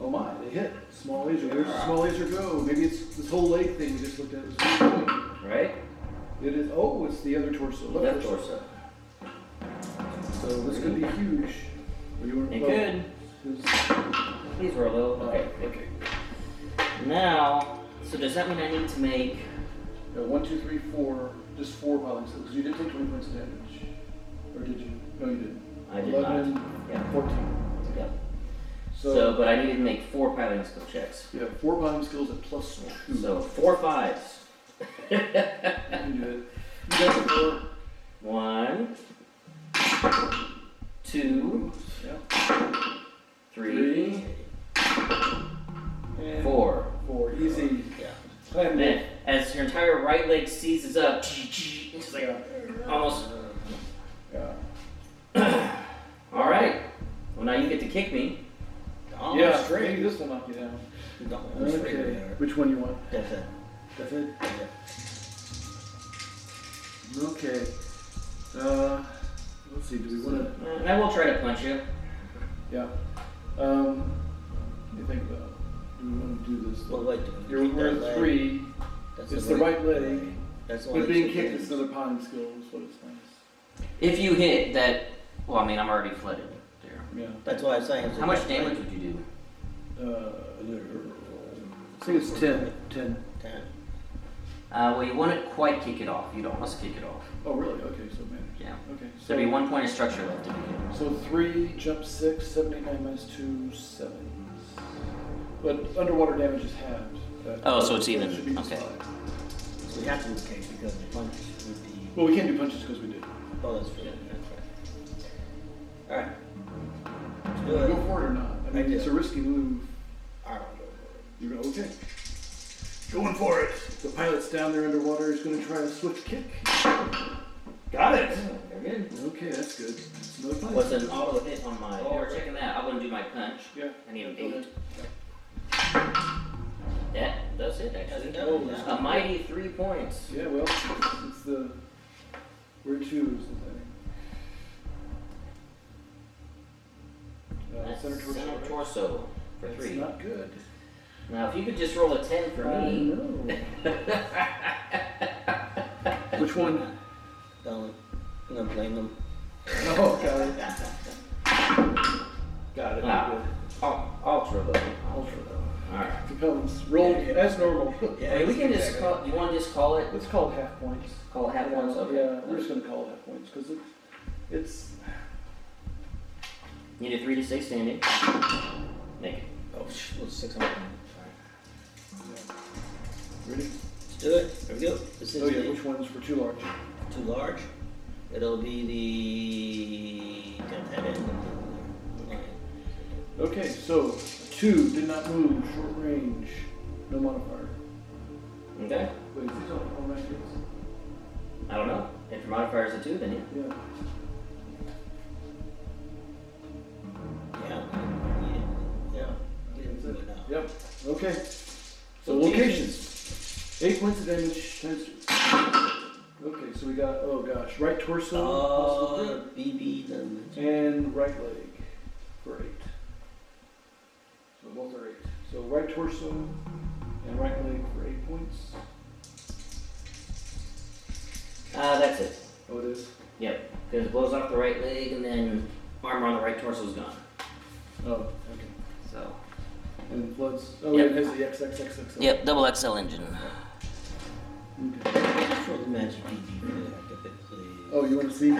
Oh my, they hit. Small laser. Where's the small laser go? Maybe it's this whole leg thing we just looked at. Right? It is. Oh, it's the other torso. Left torso. So this could be huge. It could. Please roll low. Okay. Now, so does that mean I need to make... 1, 2, 3, 4... Just 4 piling sticks, because you did take 20 points of damage. Or did you? No, you didn't. I did 11, not. Yeah. 14. Yeah. So, but I needed to make 4 piling skill checks. You have 4 piling skills at +2. So, 4 5s. You can do it. You got the 4. 1, 2, 3, 4. 4, easy. Yeah. And then, as her entire right leg seizes up, it's like almost. Yeah. All right. Well, now you get to kick me. Yeah, straight. Maybe this will knock you down. Okay. Which one you want? That's it. Yeah. Okay. Let's see. Do we want to? And I will try to punch you. Yeah. What do you think about? Do we want to do this? Well, like you're at 3. It's the right leg, but being kicked is another piling skill, is what it's nice. If you hit that, well, I mean, I'm already flooded there. Yeah. That's why I was saying. How much damage would you do? I think it's 10. 10. Well, you wouldn't quite kick it off. You'd almost kick it off. Oh, really? Okay, so it matters. Yeah. Okay. So there'd be 1 point of structure left to be hit. So 3, jump 6, 7, 8, 9, minus 2, 7. But underwater damage is halved. Oh, so it's even. Okay. So we have to do the case because the punch would be. Well, we can't do punches because we did. Oh, that's right. Yeah. All right. Do you go for it or not? I mean, it's a risky move. All right. You're going okay. Going for it. The pilot's down there underwater. He's going to try a swift kick. Got it. Very good. Okay, that's good. What's an auto hit on my? Oh, we're checking that. I wouldn't do my punch. Yeah. I need an 8. That does it, actually. A mighty 3 points. Yeah, well, it's the choose. Center torso for that's 3. Not good. Now, if you could just roll a 10 for me. Which one? That one. I'm gonna blame them. Oh, got it. Got it. Ah. Ultra low. Ultra low. All right. Becomes rolled as normal. Yeah, we can just call. Do you want to just call it? Let's call it half points. Call it half points. Okay. Yeah, we're just gonna call it half points because it's. Need a 3 to 6 standing. Make it. Oh, what's 6 on the ground? Ready? Let's do it. There we go. This is which ones were too large? Too large? It'll be the... Okay, so 2 did not move. Short range. No modifier. Okay. Wait, is this all my things? I don't know. If your modifier is a 2, then yeah. Yeah. Yep. Okay. So locations. 8 points of damage. Okay, so we got right torso. BB them. And right leg for 8. So both are 8. So right torso and right leg for 8 points. That's it. Oh, it is? Yep. Because it blows off the right leg and then armor on the right torso is gone. Oh, okay. So. And floods. Oh, yep. It has the XXXXL. Yep, double XL engine. Okay. Oh, you want to see? I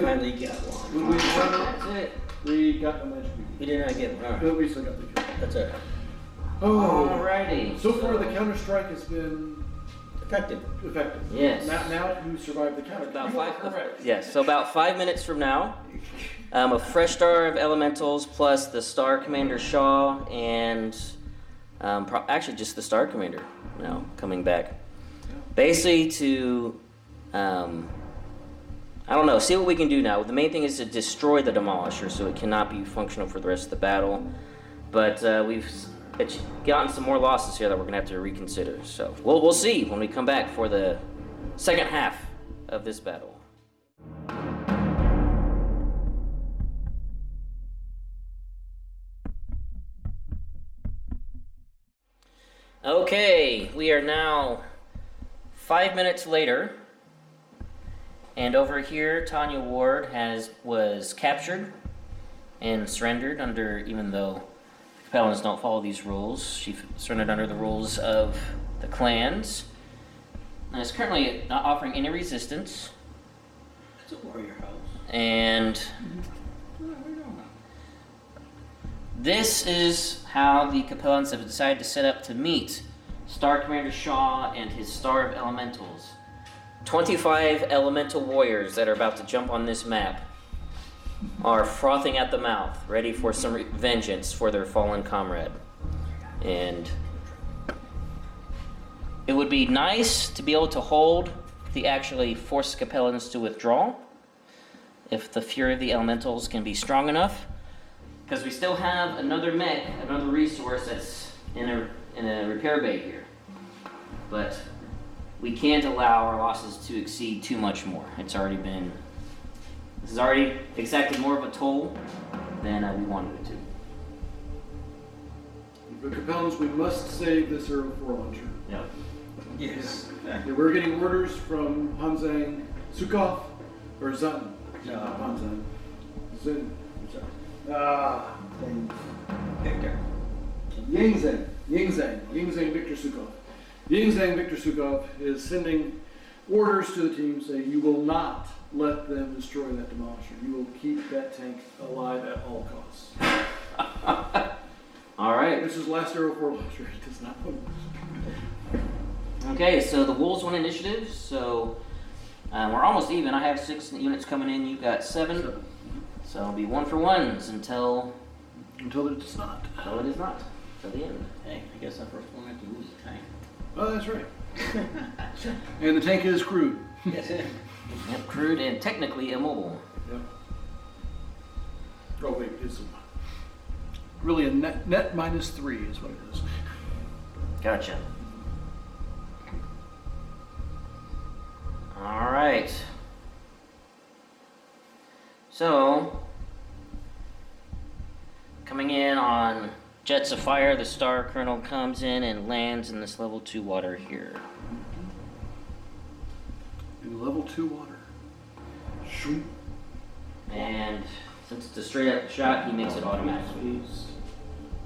finally got one. That's it. We got the magic BD. We did not get one. But we still got the kill. That's it. Oh. Alrighty. So far, the counter strike has been effective. Effective. Yes. Now you survived the counter. About 5. Yes. So about 5 minutes from now. A fresh star of elementals plus the Star Commander Shaw and actually just the Star Commander now coming back. Basically to, I don't know, see what we can do now. The main thing is to destroy the Demolisher so it cannot be functional for the rest of the battle. But we've gotten some more losses here that we're going to have to reconsider. So we'll see when we come back for the second half of this battle. Okay, we are now 5 minutes later, and over here Tanya Ward was captured and surrendered under, even though the Capellans don't follow these rules, she surrendered under the rules of the clans, and is currently not offering any resistance. It's a warrior house. And this is how the Capellans have decided to set up to meet Star Commander Shaw and his Star of Elementals. 25 elemental warriors that are about to jump on this map are frothing at the mouth, ready for some vengeance for their fallen comrade. And it would be nice to be able to hold the actually forced Capellans to withdraw if the fury of the elementals can be strong enough. Because we still have another mech, another resource that's in a repair bay here. But we can't allow our losses to exceed too much more. This has already exacted more of a toll than we wanted it to. For Capellans, we must save this Aero 4 launcher. Yep. Yes. Exactly. We're getting orders from Hanzang Sukhov, or Zun. No, Hanzang. Zun. Victor. Yin Zhang Victor Sukhov. Yin Zhang Victor Sukhov is sending orders to the team saying you will not let them destroy that Demolisher. You will keep that tank alive at all costs. Alright. This is last Aero 4 launcher. It does not move. Okay, so the Wolves won initiative, so we're almost even. I have 6 units coming in, you've got 7. So it'll be 1-for-1s until it is not. Until it is not. Until the end. Hey, I guess I first one had to lose the tank. Oh, that's right. And the tank is crude. Yes, it is. Yep, crude and technically immobile. Yep. Oh wait, it's really a net -3 is what it is. Gotcha. All right. So, coming in on Jets of Fire, the Star Colonel comes in and lands in this level 2 water here. In level 2 water. Shoot. And since it's a straight up shot, he makes it automatically.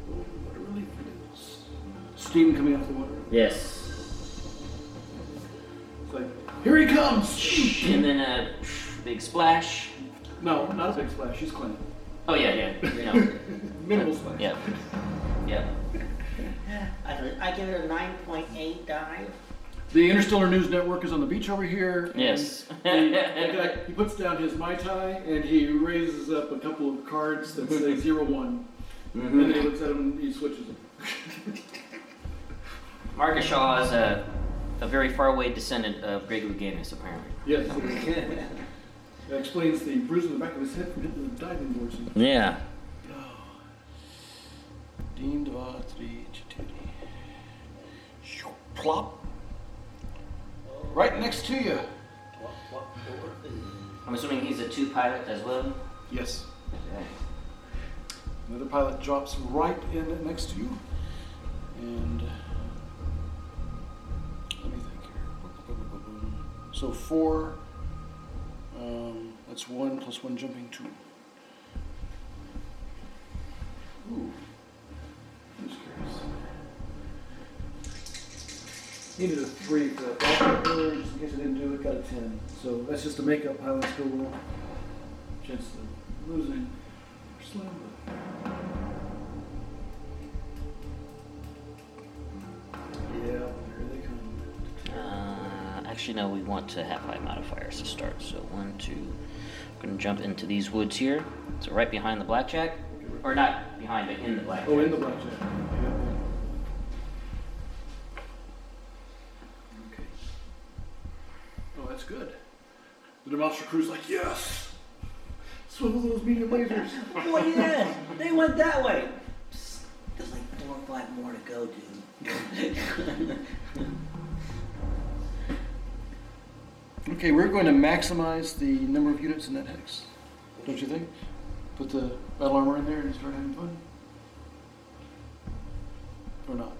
What a relief it is. Steam coming off the water? Yes. It's like, here he comes! And then a big splash. No, not a big splash, he's clean. Oh, yeah. You know. Minimal splash. Yeah. I give it a 9.8 dive. The Interstellar News Network is on the beach over here. Yes. He puts down his Mai Tai and he raises up a couple of cards that say 0-1. Mm-hmm. And then he looks at them and he switches them. Marcus Shaw is a very faraway descendant of Greg Louganis, apparently. Yes. That explains the bruise on the back of his head from hitting the diving boards. Yeah. Deemed 3, 2, plop. Right next to you. I'm assuming he's a 2 pilot as well? Yes. Okay. Another pilot drops right in next to you. And let me think here. So 4, that's 1 + 1 jumping 2. Ooh. I'm just curious. Needed a 3 for that. Just in case I didn't do it, got a 10. So that's just a makeup pilot skill roll. Chance of losing or slam. Yeah, here they come. Actually, no, we want to have high modifiers to start. So 1, 2. I'm going to jump into these woods here. So right behind the Blackjack. Or not behind, but in the Blackjack. Oh, in the Blackjack. Yeah. That's good. The Demolisher crew's like, yes! Swivel those medium lasers. Oh yeah! They went that way! Psst, there's like 4 or 5 more to go, dude. Okay, we're going to maximize the number of units in that hex. Don't you think? Put the battle armor in there and start having fun? Or not?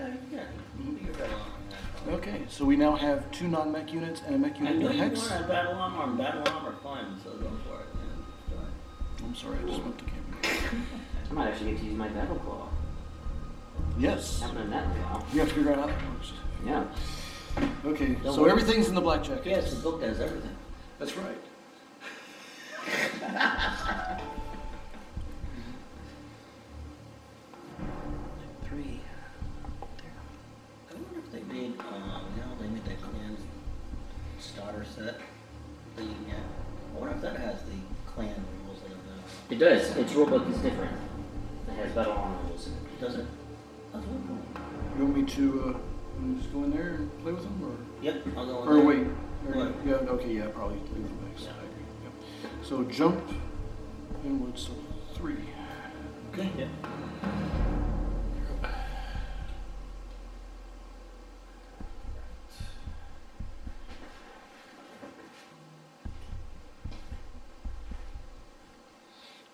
Yeah, mm-hmm. Your battle armor. Okay, so we now have 2 non-mech units and a mech unit in the hex. I know you want a battle armor climb, so go for it, man. I'm sorry, I just went to camera. I might actually get to use my battle claw. Yes. I haven't done that in a while. You have to figure out how that works. Yeah. Okay, so everything's in the Blackjack. Yes, the book does everything. That's right. 3. They made, they made that Clan starter set that you can get. I wonder if that has the Clan rules like that. It does. Its rulebook is different. It has battle armor rules in it. Does it? That's really cool. You want me to just go in there and play with them? Or? Yep, I'll go in there. Or wait. Or, yeah, okay, yeah, probably leave them next. Yeah. I agree. Yep. So jump inwards to 3. Okay. Yeah.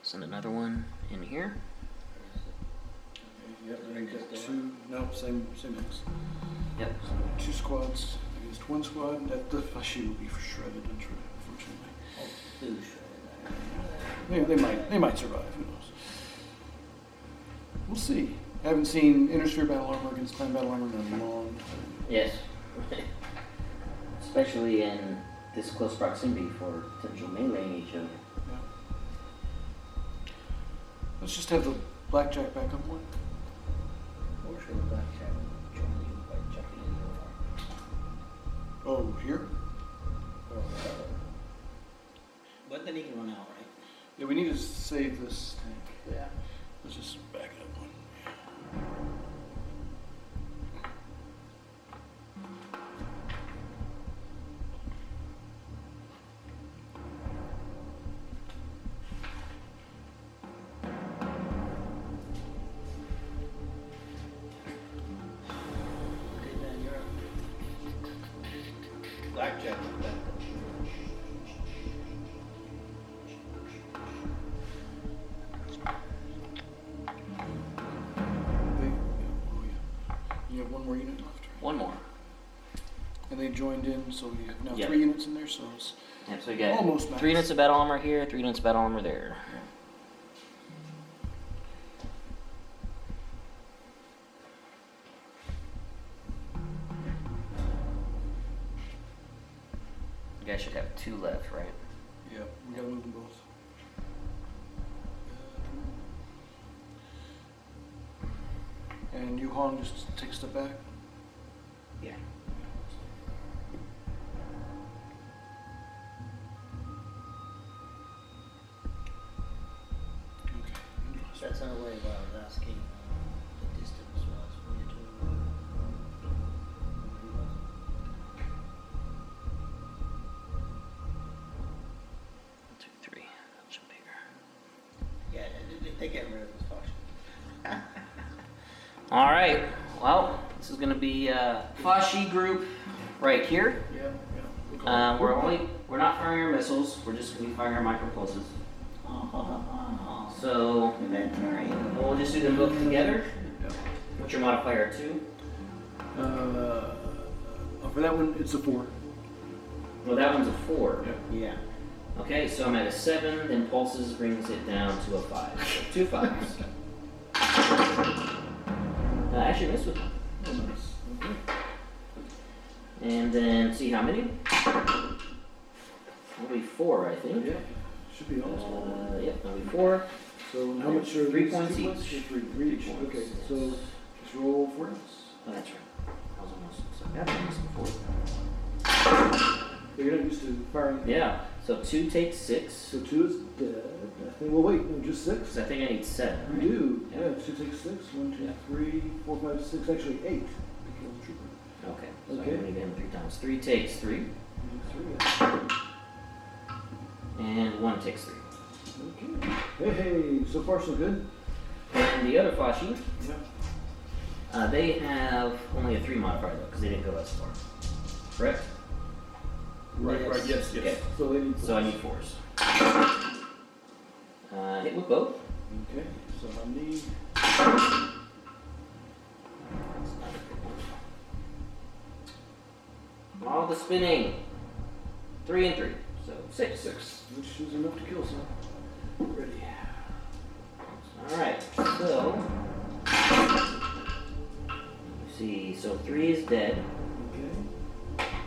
Send another one in here. Okay, yep, and get 2. No, same hex. Yep. So 2 squads against 1 squad. The Fuchi will be for shredded, unfortunately. Oh, 2 shredded. Yeah, they might survive. Who knows? We'll see. I haven't seen Intersphere battle armor against Clan battle armor in a long time. Yes. Especially in this close proximity for potential meleeing each other. Let's just have the Blackjack back up one. Or should the Blackjack join you by jumping in the water? Oh, here? Or whatever. But then he can run out, right? Yeah, we need to save this tank. Yeah. Let's just back it up one. one more unit left. Right? One more. And they joined in, so we have now 3 units in there, so it's so you got almost 3 units of battle armor here, 3 units of battle armor there. Yeah. You guys should have 2 left, right? Yeah, we gotta move them both. And Yuhong just takes a step back. Yeah. Okay. That's not way about asking the distance was from the two. 1, 2, 3. That's bigger. Yeah, they get rid of this function. All right, well, this is going to be Fuchi group right here. Yeah, yeah. We're not firing our missiles. We're just going to be firing our micropulses. So we'll just do them both together. What's your modifier two? For that one, it's a 4. Well, that one's a 4. Yeah. Okay, so I'm at a 7. Then pulses brings it down to a 5. So 2 5s. I actually missed with them. Oh, nice. Okay. And then see how many? That'll be 4, I think. Yeah. Should be almost all. Yep, that'll be 4. So how much are 3 points each? 3 points. Okay, so just roll 4 points. Oh, that's right. I was almost like that before. But you're not used to firing. Yeah. So 2 takes 6. So 2 is dead. Well, wait, no, just 6? Because I think I need 7. Right? You do? Yeah, yeah. 2 takes 6. 1, 2, 3, 4, 5, 6. Actually, 8. Okay, so okay. I'm going to him 3 times. 3 takes 3. And 1 takes 3. Okay. Hey, so far so good. And the other Fuchi, they have only a 3 modifier, though, because they didn't go as far. Correct? Right, yes. Yes. Okay. So, they need so I need 4s. Hit with both. Okay, so I need. All the spinning. 3 and 3, so 6. Which is enough to kill some. Ready. Alright, so. Let's see, so 3 is dead. Okay.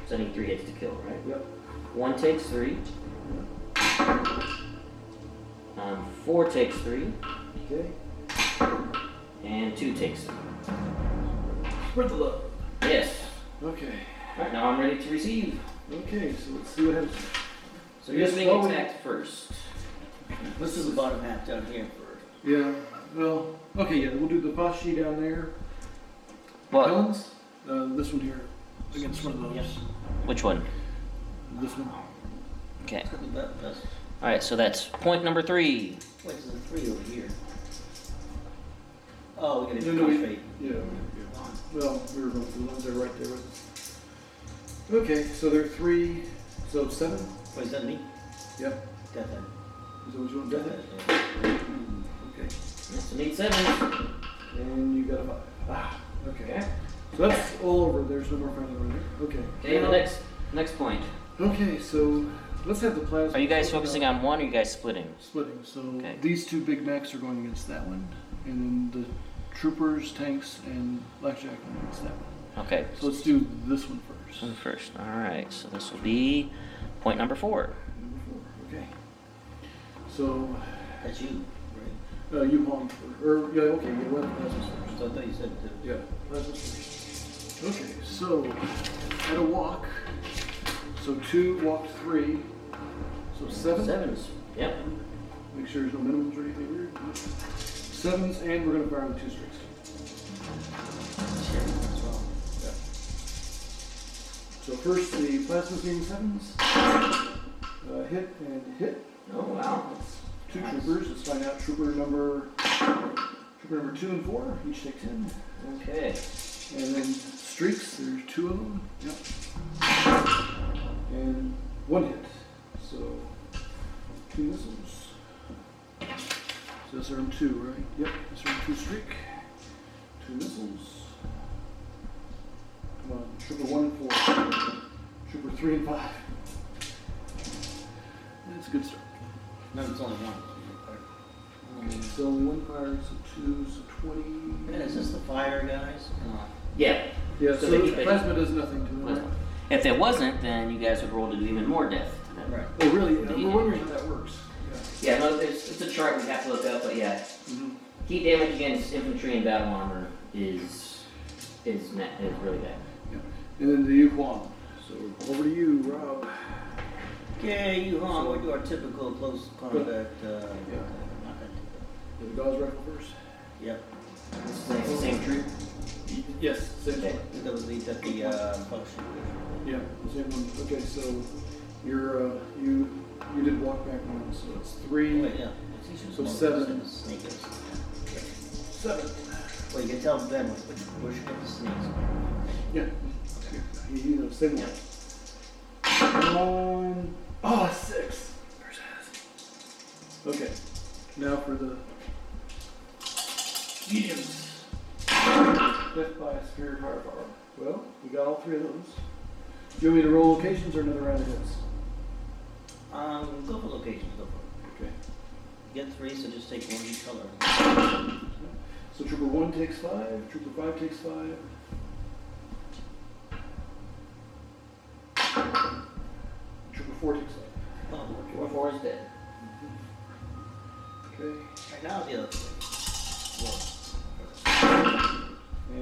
So I need 3 hits to kill, right? Yep. 1 takes 3. 4 takes 3. Okay. And 2 takes 3. Spread the love. Yes. Okay. Alright, now I'm ready to receive. Okay, so let's see what happens. So you're just being attacked first. This is the bottom half down here first. Yeah. Well, okay, yeah, we'll do the Fuchi down there. What? Guns? This one here. Against one of those. Yep. Which one? This one. Okay. Alright, so that's point number 3. Wait, there's a 3 over here. Oh, we're going to do fate. Yeah, well, we were going through the ones that are right there. Okay, so there are 3, so 7. Wait, is that me? Yep. Death Head. Is that what you want? Death Head? Yeah. Okay. So need 7. And you got a 5. Ah, okay. Yeah. So that's all over. There's no more fighting over there. Okay. Okay, the next point. Okay, so... Let's have the plasma. Are you guys focusing on one, or are you guys splitting? Splitting. So these 2 big mechs are going against that one, and then the troopers, tanks, and Blackjack are against that one. Okay. So let's do this one first. All right. So this will be point number 4. Okay. So that's you, right? You Hong. Or yeah. Okay. Yeah. Well, plasma first. I thought you said that. Yeah. Plasma first. Okay. So at a walk. So 2 walked 3. So 7. 7s. Yep. Make sure there's no minimums or anything weird. 7s, and we're going to fire with 2 strikes. Sure. As well. Yeah. So first the plasma being 7s. Hit and hit. Oh wow. That's 2 troopers. Let's find out trooper number 2 and 4. Each take 10. Okay. And then streaks. There's 2 of them. Yep. And 1 hit. So 2 missiles. So that's round 2, right? Yep, that's round 2 streak. 2 missiles. Trooper 1 and 4. Trooper 3 and 5. That's a good start. No, it's only one. It's only one fire, so 2, so 20. Yeah, is this the fire, guys? Yeah. Yeah, so plasma does nothing to it. Right? If there wasn't, then you guys would roll to do even more death to them. Right. Well, really, we're wondering how that works. Yeah, no, it's a chart we have to look up, but yeah. Mm-hmm. Heat damage against infantry and battle armor is really bad. Yeah. And then the Yuhong. So over to you, Rob. Okay, Yuhong, what do our typical close combat? Yeah. The Gauss rifle first? Yep. Same troop? Yes, same troop. That was the function. Yeah, same one. Okay, so you're you did walk back one, so it's 3. Wait, yeah. So 7. Okay. 7. Well, you can tell Ben where she got the snakes. Yeah. Okay. You know, same one. Yeah. 6. Okay. Now for the mediums. Death by superior firepower. Well, we got all 3 of those. Do you want me to roll locations or another round of hits? Go for locations. Go for it. Okay. You get 3, so just take 1 each color. Okay. So Trooper 1 takes 5. Trooper 5 takes 5. Trooper 4 takes 5. Oh, Trooper 4 is dead. Mm-hmm. Okay. Right now the other 3.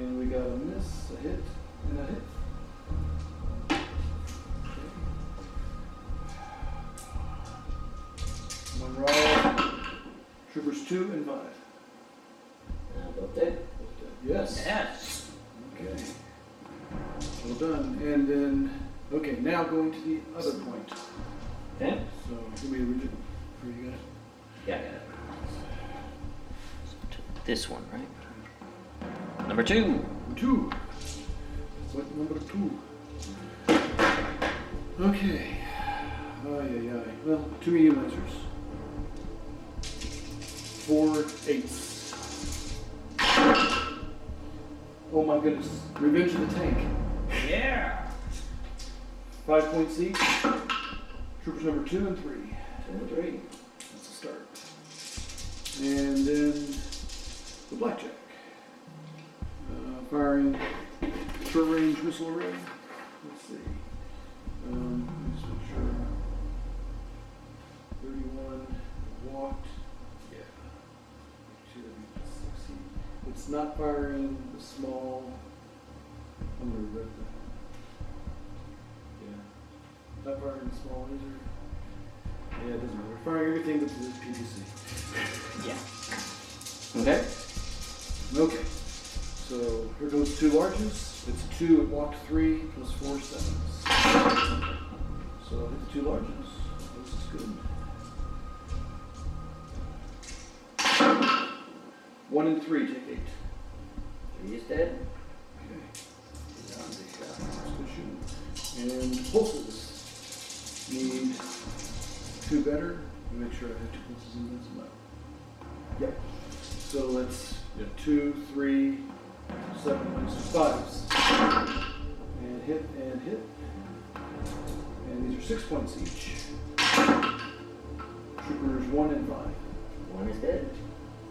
1. And we got a miss, a hit, and a hit. Okay. One roll. Troopers 2 and 5. Both dead? Yes. Yes. Okay. Well done. And then, okay, now going to the other point. Okay. So, give me a region for you guys. Yeah, I got it. This one, right? Number 2. What number 2? Okay. Ay. Well, 2 medium lasers. 4 8s. Oh my goodness. Revenge of the Tank. Yeah. 5 points each. Troopers number 2 and 3. 2 and 3. That's a start. And then the Blackjack. Firing short range missile array. Let's see. Let me make sure. 31 walked. Yeah. Should have succeed. It's not firing the small. I'm gonna rip that. Yeah. Not firing the small laser. Yeah, it doesn't matter. Firing everything but the PPC. Yeah. Okay. So here goes 2 larges. It's 2 and walk 3 plus 4 sevens. So hit the 2 larges. This is good. 1 and 3 take 8. 3 is dead. Okay. Let's go shoot. And pulses. Need 2 better. Let me make sure I have 2 pulses in this amount. Yep. So let's 2, 3. 7 5s. And hit and hit. And these are 6 points each. Troopers 1 and 5. 1 is dead.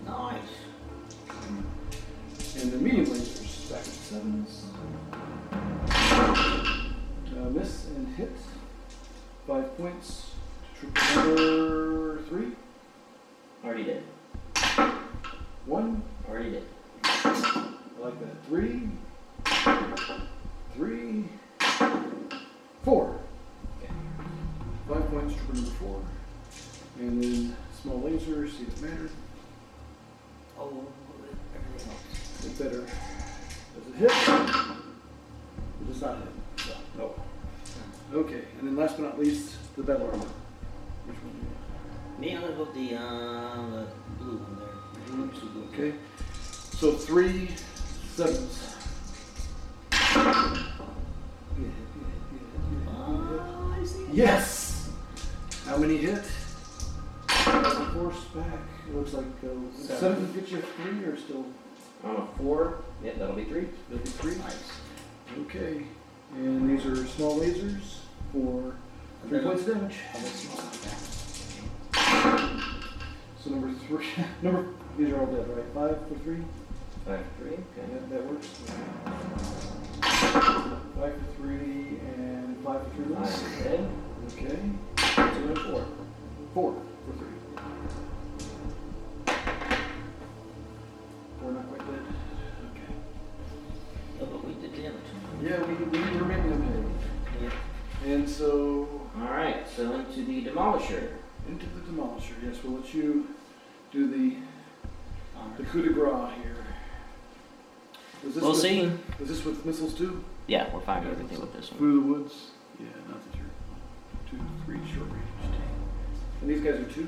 Nice. And the medium lasers back at 7s. Miss and hit. 5 points. Trooper number 3. Already dead. 1. Already dead. I like that. 3, 3, 4. Okay. 5 points, trooper number 4. And then small laser, see if it mattered. Oh, everything else. It's better. Does it hit? It does not hit. No. Okay, and then last but not least, the battle armor. Which one do you want? Me, I'm going to go the blue one there. Okay. So 3 sevens. Yes! How many hit? Force back. It looks like 7 gets you 3 or still? 4. Yeah, that'll be 3. That'll be 3. Nice. Okay, and these are small lasers for 3 points of damage. So number three, these are all dead, right? 5 for 3? 5 for 3, okay. Yeah, that works. 5 for 3 and 5 for 3 less. Okay. Okay. 2 and 4. 4 for 3. We're not quite dead. Okay. No, but we did damage. Yeah, we were making them dead. Yeah. And so... Alright, so into the Demolisher. Into the Demolisher, yes. We'll let you do the coup de grace here. We'll see. Is this with missiles too? Yeah, we're fine with everything with this one. Through the woods? Yeah, not that you're 2, 3 short range. And these guys are 2s?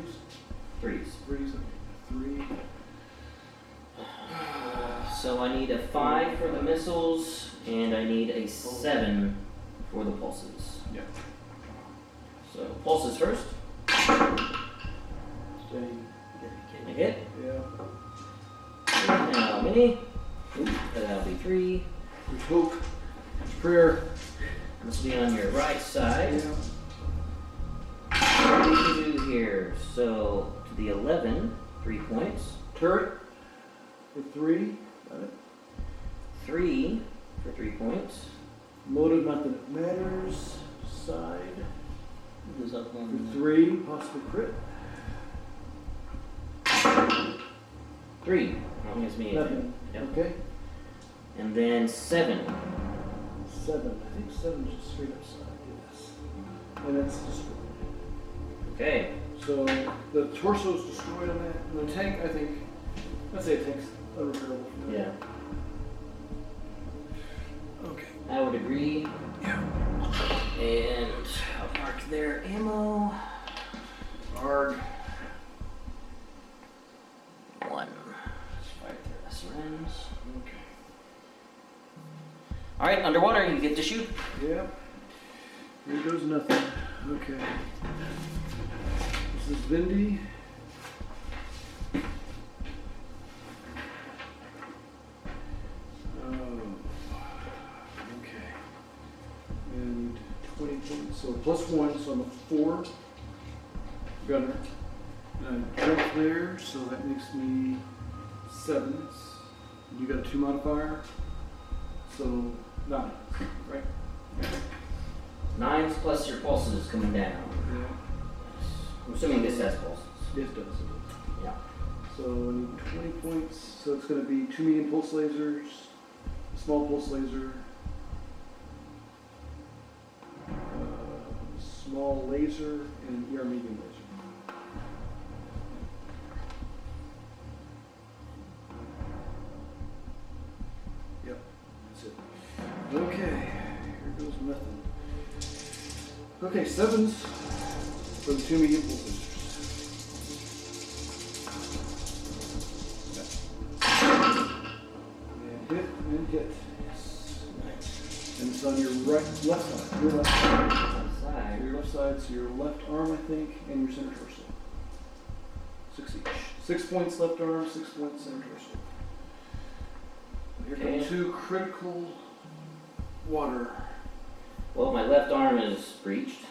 3s. 3s, okay. 3. So I need a 5 for the missiles, and I need a 7 for the pulses. Yeah. So pulses first. Steady. Can I hit? Yeah. And how many? Ooh, that'll be 3. There's hope. There's prayer. This will be on your right side. Yeah. What do we do here? So to the 11, 3 points. Turret for 3. Got it. 3 for 3 points. Motive, not that it matters. Side. Goes up on for 3, possible crit. 3. Gives me nothing. Yep. Okay. And then 7. I think 7 is just straight upside. Yes. And that's destroyed. Okay. So the torso is destroyed on that. And the tank, I think, I'd say the tank's unrepairable. Yeah. Okay. I would agree. Yeah. And I'll mark their ammo. Arg. 1. Rims. Okay. All right, underwater, you get to shoot. Yeah. Here goes nothing. Okay. This is Vindy. Okay. And 20 points, so +1, so I'm a 4 gunner. And I jump there, so that makes me 7. You got a 2 modifier, so 9, right? 9s plus your pulses coming down. Yeah. I'm assuming this has pulses. This does. Yeah. So I need 20 points, so it's going to be 2 medium pulse lasers, a small pulse laser, a small laser, and an ER medium laser. Okay, here goes nothing. Okay, 7s for the 2 medium pulses. And hit. Yes. Nice. And it's on your left side. Your left side. Your left side, so your left arm, I think, and your center torso. 6 each. 6 points left arm, 6 points center torso. Here come 2 critical. Water. Well, my left arm is breached.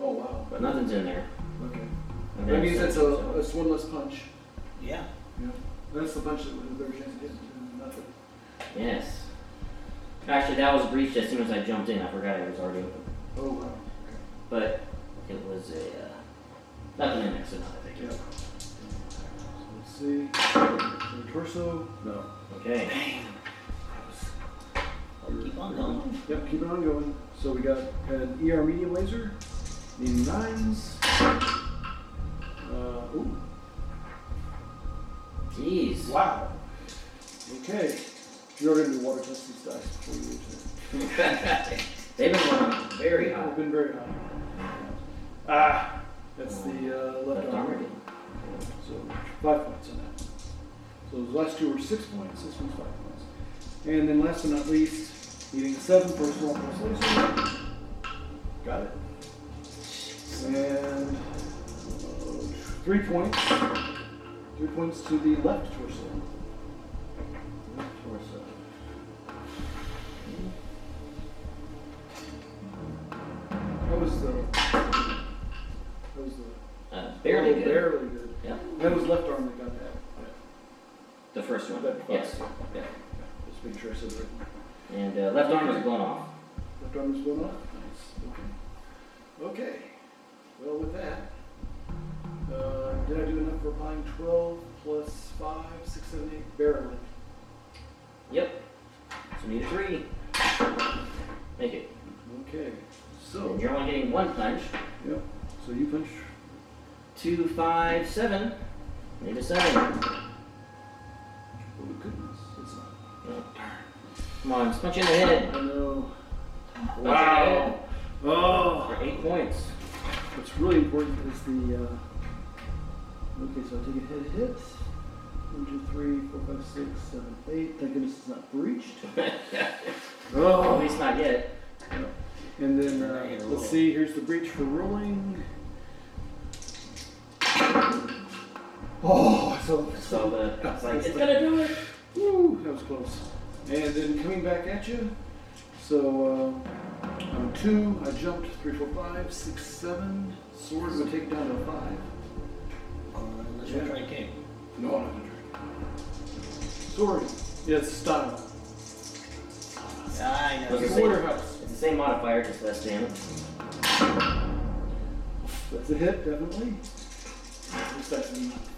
Oh, wow. But nothing's in there. Okay. That means that's a one less punch. Yeah. Yeah. That's the punch that would have every chance to hit. Nothing. Yes. Actually, that was breached as soon as I jumped in. I forgot it was already open. Oh, wow. Okay. But it was nothing in there, so nothing. Yeah. So let's see. The torso? No. Okay. Dang. Keep on going. Yep, keep on going. So we got an ER medium laser, the 9s. Ooh. Jeez. Wow. Okay. You're going to do water test these dice before you leave today. They've been running very high. They've been very high. Ah, that's the left arm again. So 5 points on that. So the last 2 were 6 points. This one's 5 points. And then last but not least, needing a 7 for a small pulse laser. Got it. And 3 points. 3 points to the left torso. Left torso. sure I said the right one. And left arm is blown off. Left arm is blown off? Nice. Okay. Okay. Well, with that, did I do enough for buying 12 plus 5, 6, 7, 8 barrel length? Yep. So need a 3. Make it. Okay. So. And you're only getting one punch. Yep. So you punch. 2, 5, 7. Need a 7. Oh, goodness. It's not. Oh, darn. Come on, punch in the head. I know. Wow. Oh. For 8 points. What's really important is the. Okay, so I take a head hit. 1, 2, 3, 4, 5, 6, 7, 8. Thank goodness it's not breached. Yeah. Oh. At least not yet. No. And then let's see. Here's the breach for rolling. Oh, so the. I was like, it's gonna do it. Woo! That was close. And then coming back at you. So I'm 2. I jumped 3, 4, 5, 6, 7. Sword would take down to 5. Unless you're drinking. No, I'm not gonna drink. Sword. Yeah, it's style. I know. It's a waterhouse. It's the same modifier, just less damage. That's a hit, definitely.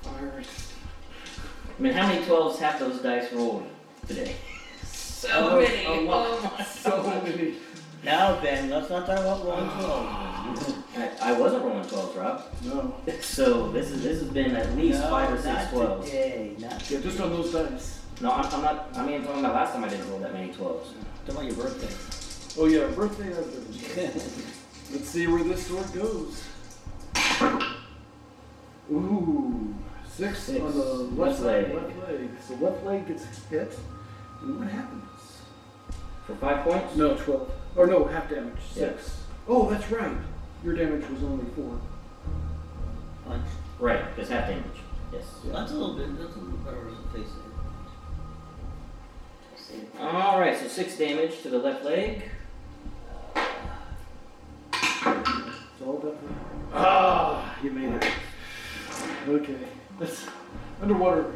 I mean, how many 12s have those dice rolled today? So many! So many! Now, Ben, let's not talk about rolling 12s. I wasn't rolling 12s, Rob. No. So this has been at least 5 or 6 12s. Today, not today. Yeah, just on those dice. No, I'm not. I mean, I'm talking about last time I didn't roll that many 12s. Talking about your birthday. Oh yeah, birthday. Let's see where this sword goes. Ooh, 6 on the left leg. Left leg. So left leg gets hit, and what happens? For 5 points? No, 12. Or no, half damage. 6. Yes. Oh, that's right. Your damage was only 4. Punch. Right, just half damage. Yes. Yeah. Well, that's a little better representation. All right, so 6 damage to the left leg. It's all about the... Ah, you made it. Okay, that's underwater.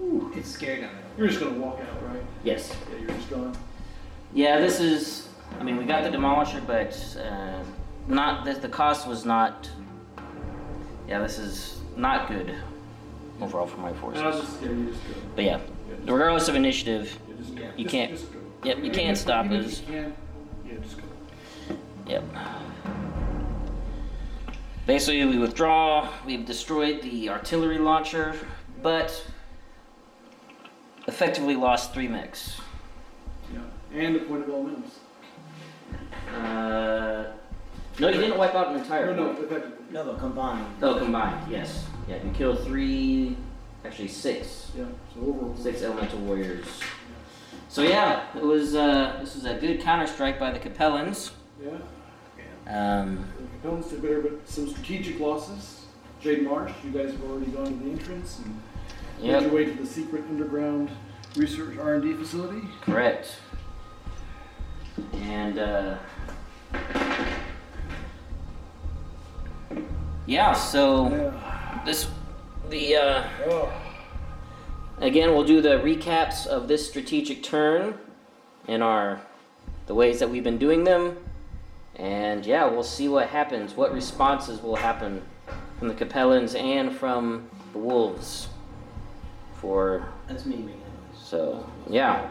Ooh. It's scary down there. You're just gonna walk out, right? Yes. Yeah, you're just gone. Yeah, this is. I mean, we got the demolisher, but not that the cost was not. Yeah, this is not good overall for my forces. No, just go. But yeah, regardless of initiative, you can't. Just go. Yep, you can't stop us. Yeah, just go. Yep. Basically, we withdraw, we've destroyed the artillery launcher, but effectively lost 3 mechs. Yeah, and a point of elements. No, you didn't wipe out an entire point. No, though, combined. Oh, combined, yes. Yeah, you killed 6. Yeah, so overall. 6 elemental warriors. Yeah. So yeah, it was, this was a good counter-strike by the Capellans. Yeah. Capellans did better, but some strategic losses. Jade Marsh, you guys have already gone to the entrance and made your way to the secret underground research R&D facility. Correct. And again, we'll do the recaps of this strategic turn and the ways that we've been doing them. And yeah, we'll see what happens, what responses will happen from the Capellans and from the Wolves. That's me, man. So, yeah.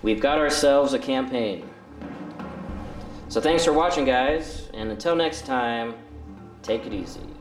We've got ourselves a campaign. So thanks for watching, guys, and until next time, take it easy.